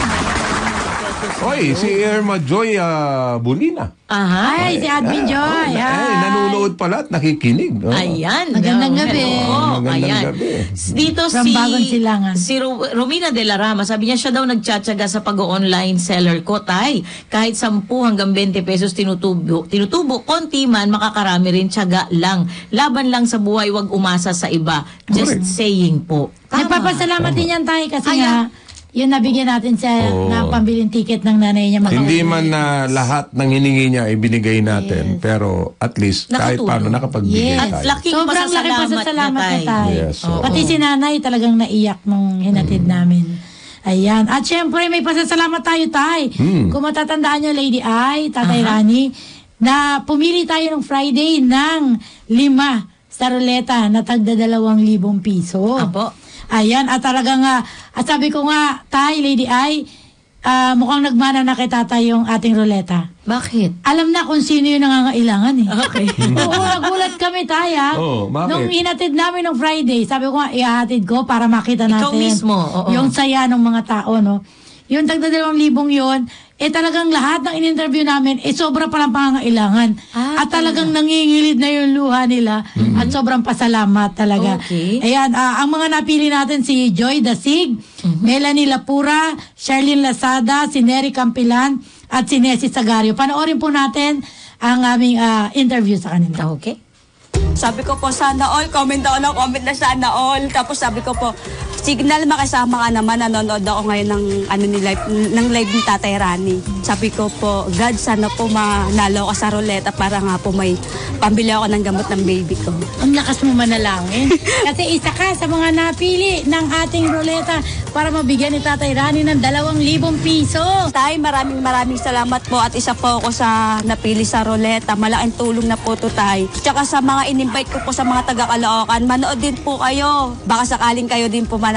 Oy, si Irma Joy Bulina. Aha, ay, si Admin Joy. Oh, ay, nanonood pala at nakikinig. Oh. Ayan. Magandang gabi. Oh, magandang gabi. Dito si Romina de la Rama, sabi niya siya daw nagtsatsaga sa pag-online seller ko, tay. Kahit 10 hanggang 20 pesos tinutubo, konti man, makakarami rin, tsaga lang. Laban lang sa buhay, wag umasa sa iba. Just saying po. Tama. Nagpapasalamat din yan tayo kasi nga, yun nabigyan natin siya ng pambiling ticket ng nanay niya. Hindi man na lahat ng hiningi niya ibinigay natin, pero at least kahit paano nakapagbigay tayo. At laking pasasalamat na tayo. Yes, so, pati si nanay talagang naiyak nung hinatid namin. Ayan. At syempre may pasasalamat tayo tayo. Kung matatandaan niyo, Lady I, Tatay Rani, na pumili tayo ng Friday ng 5 sa ruleta na tagda 2,000 piso. Apo. Ayan, at talaga nga, at sabi ko nga, tay, Lady I, mukhang nagmana na kay tatay yung ating ruleta. Bakit? Alam na kung sino yung nangangailangan eh. Okay. Oo, nagulat kami, tay, ha? Oo, bakit? Nung hinatid namin ng Friday, sabi ko nga, ihahatid ko para makita natin. Ikaw mismo, oo. Yung saya ng mga tao, no? Yung tagda 2,000 yun, eh talagang lahat ng in-interview namin, eh sobra palang pangangailangan. Ah, at talagang nangingilid na yung luha nila. At sobrang pasalamat talaga. Okay. Ayan, ang mga napili natin si Joy Dasig, Melanie Lapura, Charlene Lazada, si Nery Campilan, at si Nessie Sagario. Panoorin po natin ang aming interview sa kanila. Okay. Sabi ko po, sana all, comment daw na, comment na sana all. Tapos sabi ko po, Signal, makasama ka naman, nanonood ako ngayon ng, live ni Tatay Rani. Sabi ko po, God, sana po manalo ako sa ruleta para nga po may pambili ako ng gamot ng baby ko. Ang lakas mo manalangin. Kasi isa ka sa mga napili ng ating ruleta para mabigyan ni Tatay Rani ng 2,000 piso. Tay, maraming salamat po at isa po ako sa napili sa ruleta. Malaking tulong na po to, tay. Tsaka sa mga in-invite ko po sa mga taga-Caloocan, manood din po kayo. Baka sakaling kayo din po manalo.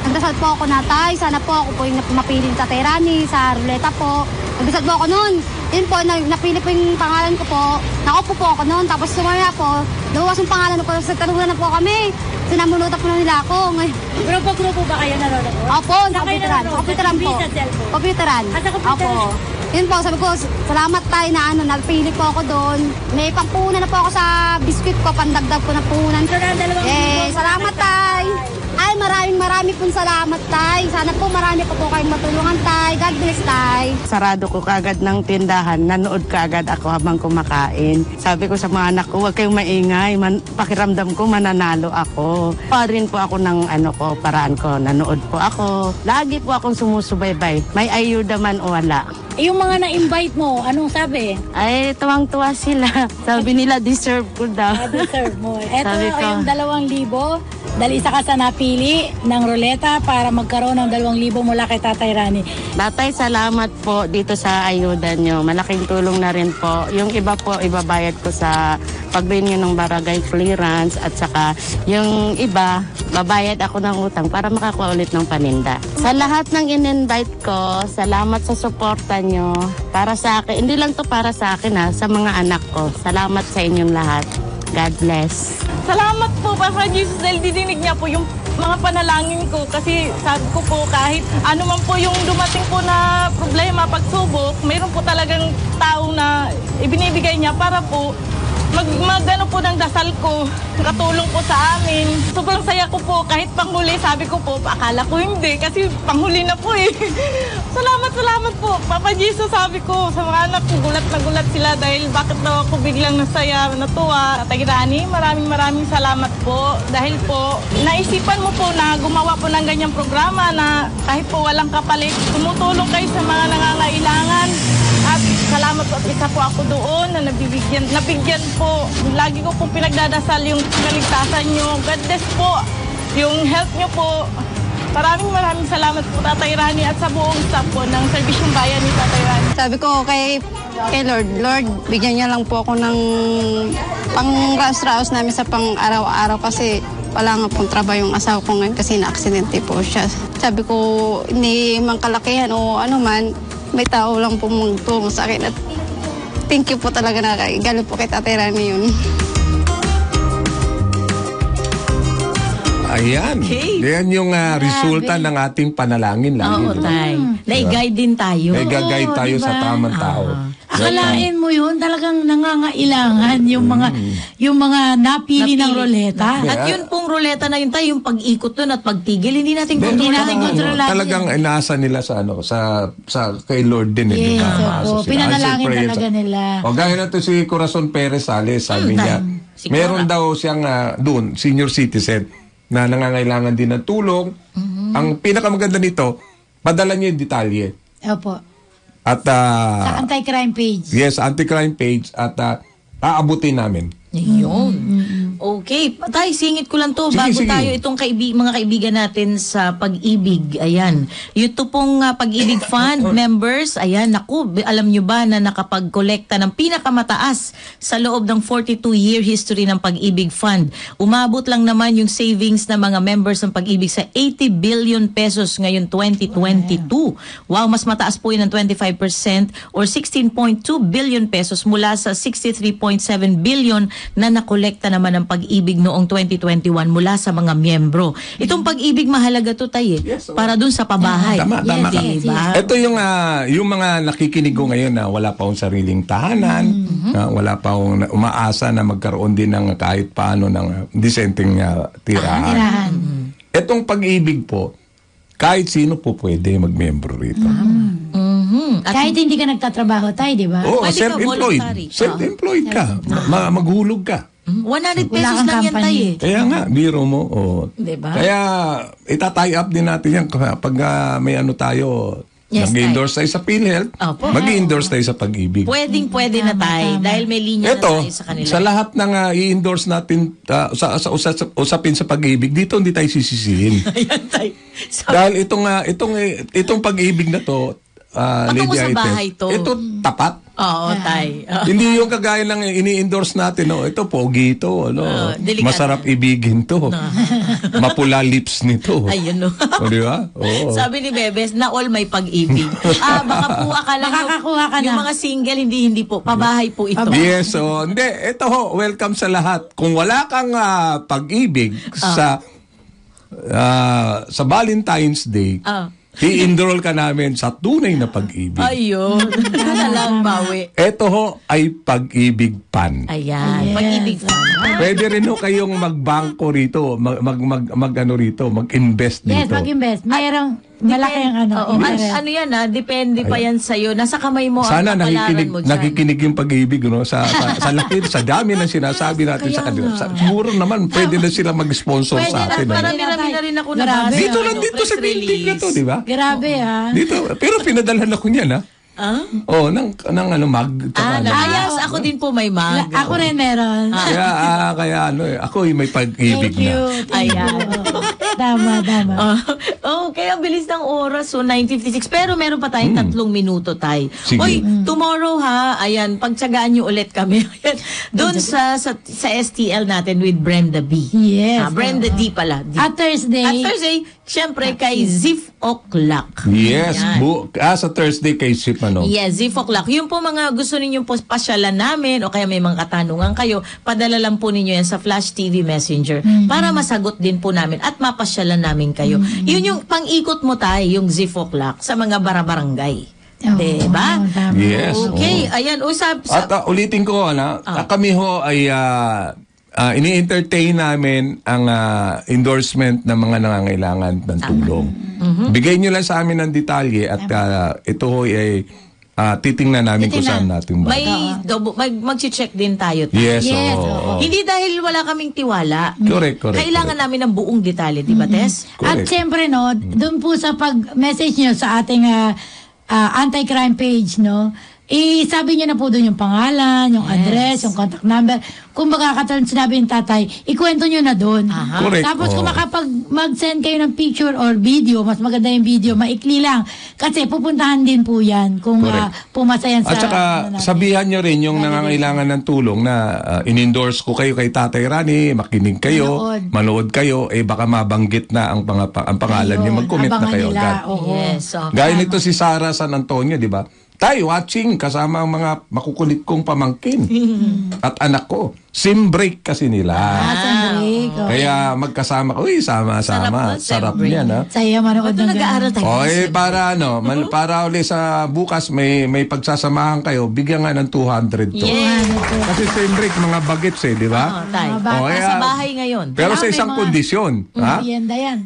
Nagdasal po ako na, tay. Sana po ako po yung mapili ni Tatay Rani sa ruleta po. Nagdasal po ako noon. Yun po, napili po yung pangalan ko po. Nakupo po ako noon. Tapos sumaya po, nabawas yung pangalan ko. Nagtanungan na po kami. Sinamulutan po na nila ako. Grupo-grupo ba kayo naroon ako? Opo, sa computeran. Sa computeran po. Computeran. Sa computeran? Opo. Yun po, sabi ko, salamat tayo na napili po ako doon. May pangpunan na po ako sa biskuit ko. Pandagdag ko na punan. Eh, salamat tayo. Ay, maraming pong salamat, tay. Sana po marami po kayong matulungan, tay. God bless, tay. Sarado ko kagad ng tindahan. Nanood kagad ako habang kumakain. Sabi ko sa mga anak ko, huwag kayong maingay. Pakiramdam ko, mananalo ako. Parin po ako ng paraan ko. Nanood po ako. Lagi po akong sumusubaybay. May ayuda man o wala. Yung mga na-invite mo, anong sabi? Ay, tuwang-tuwa sila. Sabi nila, deserve ko daw. Deserve mo. Eto, yung 2,000. Dali sa kasanapili ng ruleta para magkaroon ng 2,000 mula kay Tatay Rani. Tatay, salamat po dito sa ayuda nyo. Malaking tulong na rin po. Yung iba po, ibabayad ko sa pagbili nyo ng barangay clearance at saka yung iba, babayad ako ng utang para makakuha ulit ng paninda. Sa lahat ng in-invite ko, salamat sa suporta nyo. Para sa akin, hindi lang to para sa akin ha, sa mga anak ko. Salamat sa inyong lahat. God bless. Salamat po pa sa Jesus dahil didinig niya po yung mga panalangin ko kasi sabi ko po kahit ano man po yung dumating po na problema, pagsubok, mayroon po talagang tao na ibinibigay niya para po magano po ng dasal ko, katulong po sa amin. Sobrang saya ko po kahit panghuli, sabi ko po, akala ko hindi kasi panghuli na po eh. Salamat po. Papa Jesus, sabi ko sa mga anak ko, gulat na gulat sila dahil bakit daw ako biglang nasaya, natuwa. Tatay Rani, maraming salamat po dahil po naisipan mo po na gumawa po ng ganyang programa na kahit po walang kapalit, tumutulong kayo sa mga nangangailangan. At salamat po at isa po ako doon na nabigyan po. Lagi ko pong pinagdadasal yung kaligtasan nyo. God bless po. Yung health nyo po. Maraming salamat po Tatay Rani at sa buong staff po ng Serbisyong Bayan ni Tatay Rani. Sabi ko kay Lord, bigyan niya lang po ako ng pang-raos-raos namin sa pang-araw-araw kasi wala nga pong trabaho yung asawa ko ngayon kasi na-aksidente po siya. Sabi ko, hindi mang kalakihan o ano man, may tao lang po magtulong sa akin at thank you po talaga na galing po kay Tatay Rani yun. Ayan. Okay. Yan yung resulta ng ating panalangin lang. Oo, tay. Naigay din tayo. Naigay tayo diba? Sa tamang tao. Akalain mo yun, talagang nangangailangan yung mga napili ng ruleta. Yeah. At yun pong ruleta na yun tayo, yung pag-ikot nun at pagtigil, hindi natin kontrolin. Talagang inaasa nila sa ano, sa kay Lord din. Yes, so, pinanalangin talaga nila. O, gaya natin si Corazon Perez Sales, sabi niya, sigura. Meron daw siyang doon, senior citizen, na nangangailangan din ng tulong. Mm-hmm. Ang pinakamaganda nito, padala niyo yung detalye. Opo. At, sa anti-crime page. Yes, anti-crime page. At aabutin namin. Ayun. Mm-hmm. Okay. Tay, singit ko lang to sige, bago tayo itong mga kaibigan natin sa pag-ibig. Ayan. Ito pong pag-ibig fund members. Ayan. Naku, alam nyo ba na nakapag-kolekta ng pinakamataas sa loob ng 42-year history ng pag-ibig fund. Umabot lang naman yung savings ng mga members ng pag-ibig sa 80 billion pesos ngayon 2022. Wow, mas mataas po yun ng 25% or 16.2 billion pesos mula sa 63.7 billion na nakolekta naman ng pag-ibig noong 2021 mula sa mga miyembro. Itong pag-ibig mahalaga to tayo para dun sa pabahay. Tama. Diba? Ito yung mga nakikinig ko ngayon na wala pa akong sariling tahanan, wala pa akong umaasa na magkaroon din ng kahit paano ng disenteng tirahan. Itong pag-ibig po, kahit sino po pwede mag-miyembro rito. Kahit hindi ka nagtatrabaho tayo, di ba? Oo, self-employed. Self-employed ka. Maghulog ka. 100 pesos lang yan tayo eh. Kaya nga, biro mo. Oh. Diba? Kaya itatie up din natin yan pag may ano tayo. Yes, mag-endorse tayo sa PhilHealth, mag-endorse tayo sa pag-ibig. Pwedeng-pwede na tayo dahil may linya na tayo sa kanila. Sa lahat ng i-endorse natin sa usapin sa pag-ibig, dito hindi tayo sisisihin. Ayan tayo. Dahil itong pag-ibig na to, Lady Aites, ito tapat. Oo, tay. Hindi yung kagaya ng ini-endorse natin, no? Ito, pogi ito. Ano? Masarap ibigin to. Mapula lips nito. Ayun, no? O, di ba? Sabi ni Bebes, na all may pag-ibig. Baka po akala yung mga single, hindi po. Pabahay po ito. Yes, so, hindi. Ito ho, welcome sa lahat. Kung wala kang pag-ibig sa Valentine's Day, i-enroll ka namin sa tunay na pag-ibig. Ayun. Salang bawi. Ito ho ay pag-ibig pan. Ayan. Yes. Pag-ibig pan. Pwede rin ho kayong magbangko rito, mag-invest dito. Yes, mag-invest. Mayroong malaki ang ano. Ano yan ha? Depende pa yan sa'yo. Nasa kamay mo ang kapalaran mo dyan. Sana nakikinig yung pag-ibig, no? Sa laki, sa dami ng sinasabi natin sa kanila. Siguro naman, pwede na sila mag-sponsor sa atin. Pwede na. Marami-rami na rin ako nabasa. Dito lang dito sa building na to, di ba? Grabe, ha? Dito. Pero pinadalhan ako niyan, ha? Oo, nang ano, mag. Yes, ako din po may mag. Ako rin meron. Kaya ano, ako may pag-ibig na. Ayan. Dama. Okay, ang bilis ng oras. So, 9:56. Pero meron pa tayong 3 minuto tayo. Oy, tomorrow ha, ayan, pagtsagaan nyo ulit kami. Doon sa STL natin with Brenda B. Yes. Brenda D pala. At Thursday. At Thursday, syempre kay Ziff O'Clock. Yes. Sa Thursday kay Ziff. No? Yes, Ziff O'Clock. Yung po mga gusto ninyong pasyalan namin o kaya may mga katanungan kayo, padala lang po ninyo yan sa Flash TV Messenger para masagot din po namin at mapasyalan namin kayo. Yun yung pang-ikot mo tayo, yung Ziff O'Clock sa mga barabarangay. Diba? Yes. Okay, ayan. At ulitin ko, kami ho ay ini-entertain namin ang endorsement ng mga nangangailangan ng tulong. Bigay nyo lang sa amin ng detalye at ito ho ay titingnan namin kung saan natin ba. Mag-check din tayo. Yes. Hindi dahil wala kaming tiwala. Correct. Kailangan namin ng buong detalye, diba, Tess? At syempre, no, dun po sa pag-message nyo sa ating anti-crime page, no, sabi niyo na po doon yung pangalan, yung address, yung contact number. Kung makakatalan sinabi ng tatay, ikwento niyo na doon. Tapos kung mag-send kayo ng picture or video, mas maganda yung video, maikli lang. Kasi pupuntahan din po yan kung pumasayan sa... At saka sabihan niyo rin yung nangangailangan ng tulong na in-endorse ko kayo kay Tatay Rani, makinig kayo, manood kayo, baka mabanggit na ang pangalan niyo, mag-comment na kayo. Gaya nito si Sara San Antonio, di ba? Tayo watching kasama ang mga makukulit kong pamangkin at anak ko. Sim break kasi nila. Ah, sim break. Okay. Kaya magkasama. Uy, sama-sama. Sarap niyan, ha? Saya manood ng nag-aaral tayo. Okay, para ano, para uli sa bukas may pagsasamahan kayo, bigyan nga ng 200 to. Yeah. Kasi sim break, mga bagets eh, di ba? Oo, tayo. Sa bahay ngayon. Pero sa isang kondisyon, ha? Merienda yan.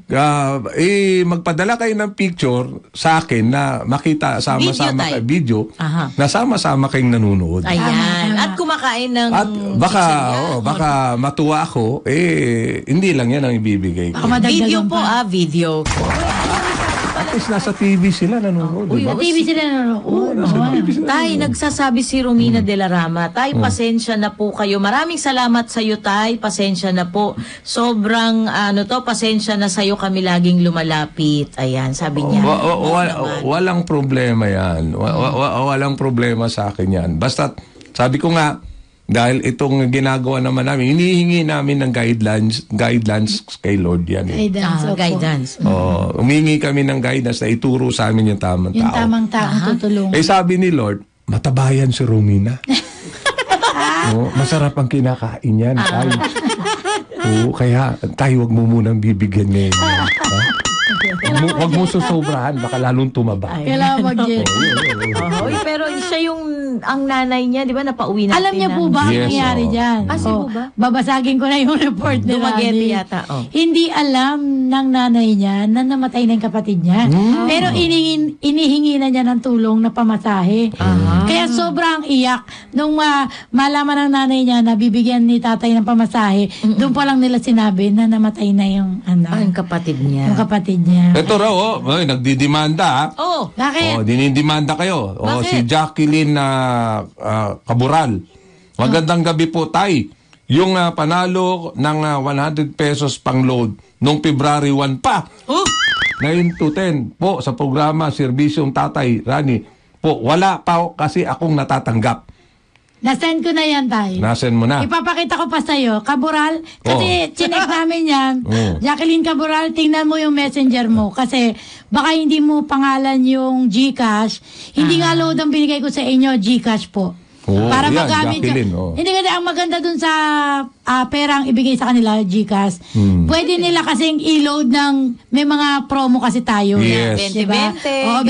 Magpadala kayo ng picture sa akin na makita sama-sama kayo, video, na sama-sama kayong nanonood. Ayan. At kumakain ng... At baka matuwa ako, hindi lang yan ang ibibigay ko. Video po, video. At least nasa TV sila nanonood. Nasa TV sila nanonood. Tay, nagsasabi si Romina de la Rama, Tay, pasensya na po kayo. Maraming salamat sa iyo, Tay. Pasensya na po. Sobrang, pasensya na sa iyo kami laging lumalapit. Ayan, sabi niya. Walang problema yan. Walang problema sa akin yan. Basta, sabi ko nga, dahil itong ginagawa naman namin, hinihingi namin ng guidelines kay Lord yan. Guidance. Oo, humingi kami ng guidance na ituro sa amin yung tamang tao. Yung tamang tao tutulungan. Sabi ni Lord, matabayan si Romina. Masarap ang kinakain yan. Kaya tayo wag mo munang bibigyan ngayon. Wag mo susobrahan, baka lalong tumaba. Kailangan mag-jet. Pero siya yung ang nanay niya, di ba, napauwi natin. Alam niya po ba ang nangyari dyan? Babasagin ko na yung report ni Rani. Hindi alam ng nanay niya na namatay na yung kapatid niya. Pero inihingi na niya ng tulong na pamasahe. Kaya sobrang iyak. Nung malaman ng nanay niya na bibigyan ni tatay ng pamasahe, doon pa lang nila sinabi na namatay na yung kapatid niya. Ito raw, nagdidimanda. Bakit? Dinidimanda kayo. Si Jacqueline Kabural. Magandang gabi po, Tay. Yung panalo ng 100 pesos pang load noong February 1 pa. 9 to 10 po sa programa Serbisyong Tatay Rani. Po, wala pa kasi akong natatanggap. Nasend ko na yan, Tay. Nasend mo na. Ipapakita ko pa sa'yo. Kabural, kasi chinek namin yan. Jacqueline Kabural, tingnan mo yung messenger mo. Kasi baka hindi mo pangalan yung GCash. Hindi nga load ang binigay ko sa inyo, GCash po. Para magamit yan. Hindi nga ang maganda dun sa perang ibigay sa kanila, GCash. Pwede nila kasing i-load ng, may mga promo kasi tayo. Yes. 20-20. Oo,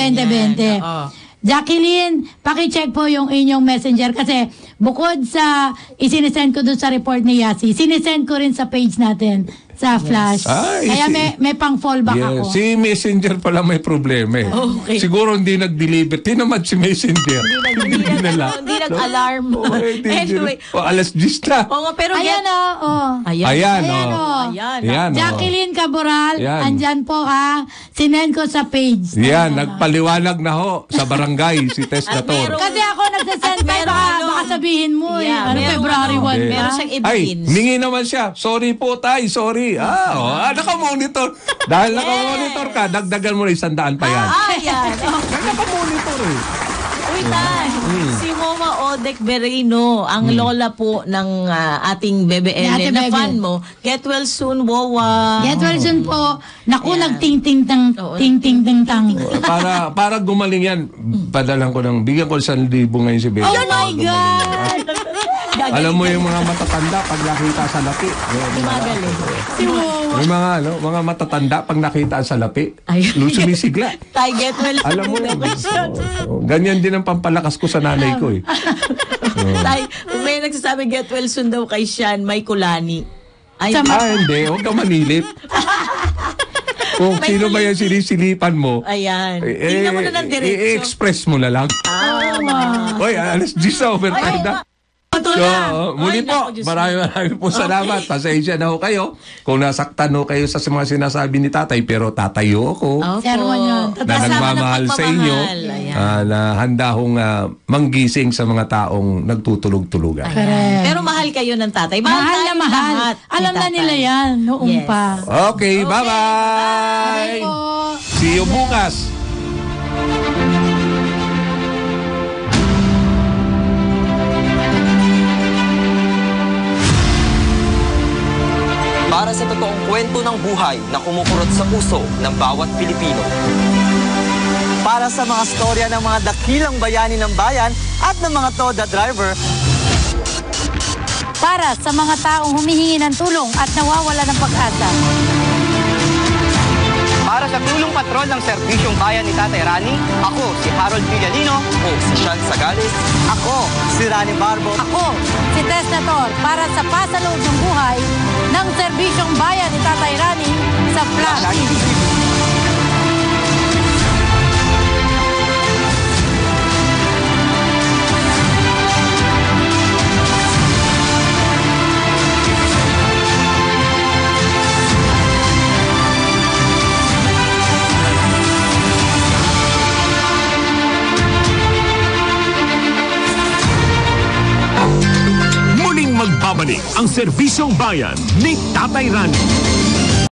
20-20. Jacqueline, pakicheck po yung inyong messenger kasi bukod sa isinesend ko dun sa report ni Yasi, sinesend ko rin sa page natin sa Flash. Kaya may pang fallback ako. Si messenger pala may problema eh. Siguro hindi nag-deliver. Tinamad si messenger. Hindi nag-alarm. Anyway. Alas 10 na. Ayan o. Ayan o. Jacqueline Caboral, andyan po ha. Sinend ko sa page. Yan, nagpaliwanag na ho sa barangay si Tess Nator. Kasi ako nagsasend tayo. Baka sabihin mo eh. February 1. Meron siyang ibigin. Ay, ningi naman siya. Sorry po, Tay. Sorry. Nakamonitor. Dahil nakamonitor ka, dagdagan mo na 100 pa yan. Nakamonitor eh. Uy, Tay. Si Mama Odek Berino, ang lola po ng ating Bebe Ellen na fan mo. Get well soon, Wawa. Get well soon po. Naku, nagting-ting-tang. Ting-ting-ting-tang. Para gumaling yan, padalang ko ng bigyan ko 1,000 ngayon si Bebe. Oh my God! Alam mo yung mga matatanda pag nakita sa lapi. Yung mga matatanda pag nakita sa lapi, sumisigla. Alam mo yun. Ganyan din ang pampalakas ko sa nanay ko eh. May nagsasabi get well soon daw kay Sian, may kulani. Hindi, huwag kang manilip. Kung sino ba yung sinisilipan mo, tingnan mo na ng direksyon. I-express mo na lang. Oy, alas 10 na overtime na. So, muli po, maraming po salamat. Pasensya na ho kayo kung nasaktan ho kayo sa mga sinasabi ni tatay, pero tatayo ako na nagmamahal sa inyo, na handa hong manggising sa mga taong nagtutulog-tulugan. Pero mahal kayo ng tatay. Mahal na mahal. Alam na nila yan noong pa. Okay, bye-bye. See you bukas. Para sa totoong kwento ng buhay na kumukurot sa puso ng bawat Pilipino. Para sa mga storya ng mga dakilang bayani ng bayan at ng mga Toda driver. para sa mga taong humihingi ng tulong at nawawala ng pag-asa. Para sa tulong patrol ng Serbisyong Bayan ni Tatay Rani, ako si Harold Pigliano, ako si Sean Sagales, ako si Rani Barbo, ako si Tess Nator, para sa pasaloob ng buhay ng Serbisyong Bayan ni Tatay Rani sa Plus TV. Ang Serbisyong Bayan ni Tatay Rani.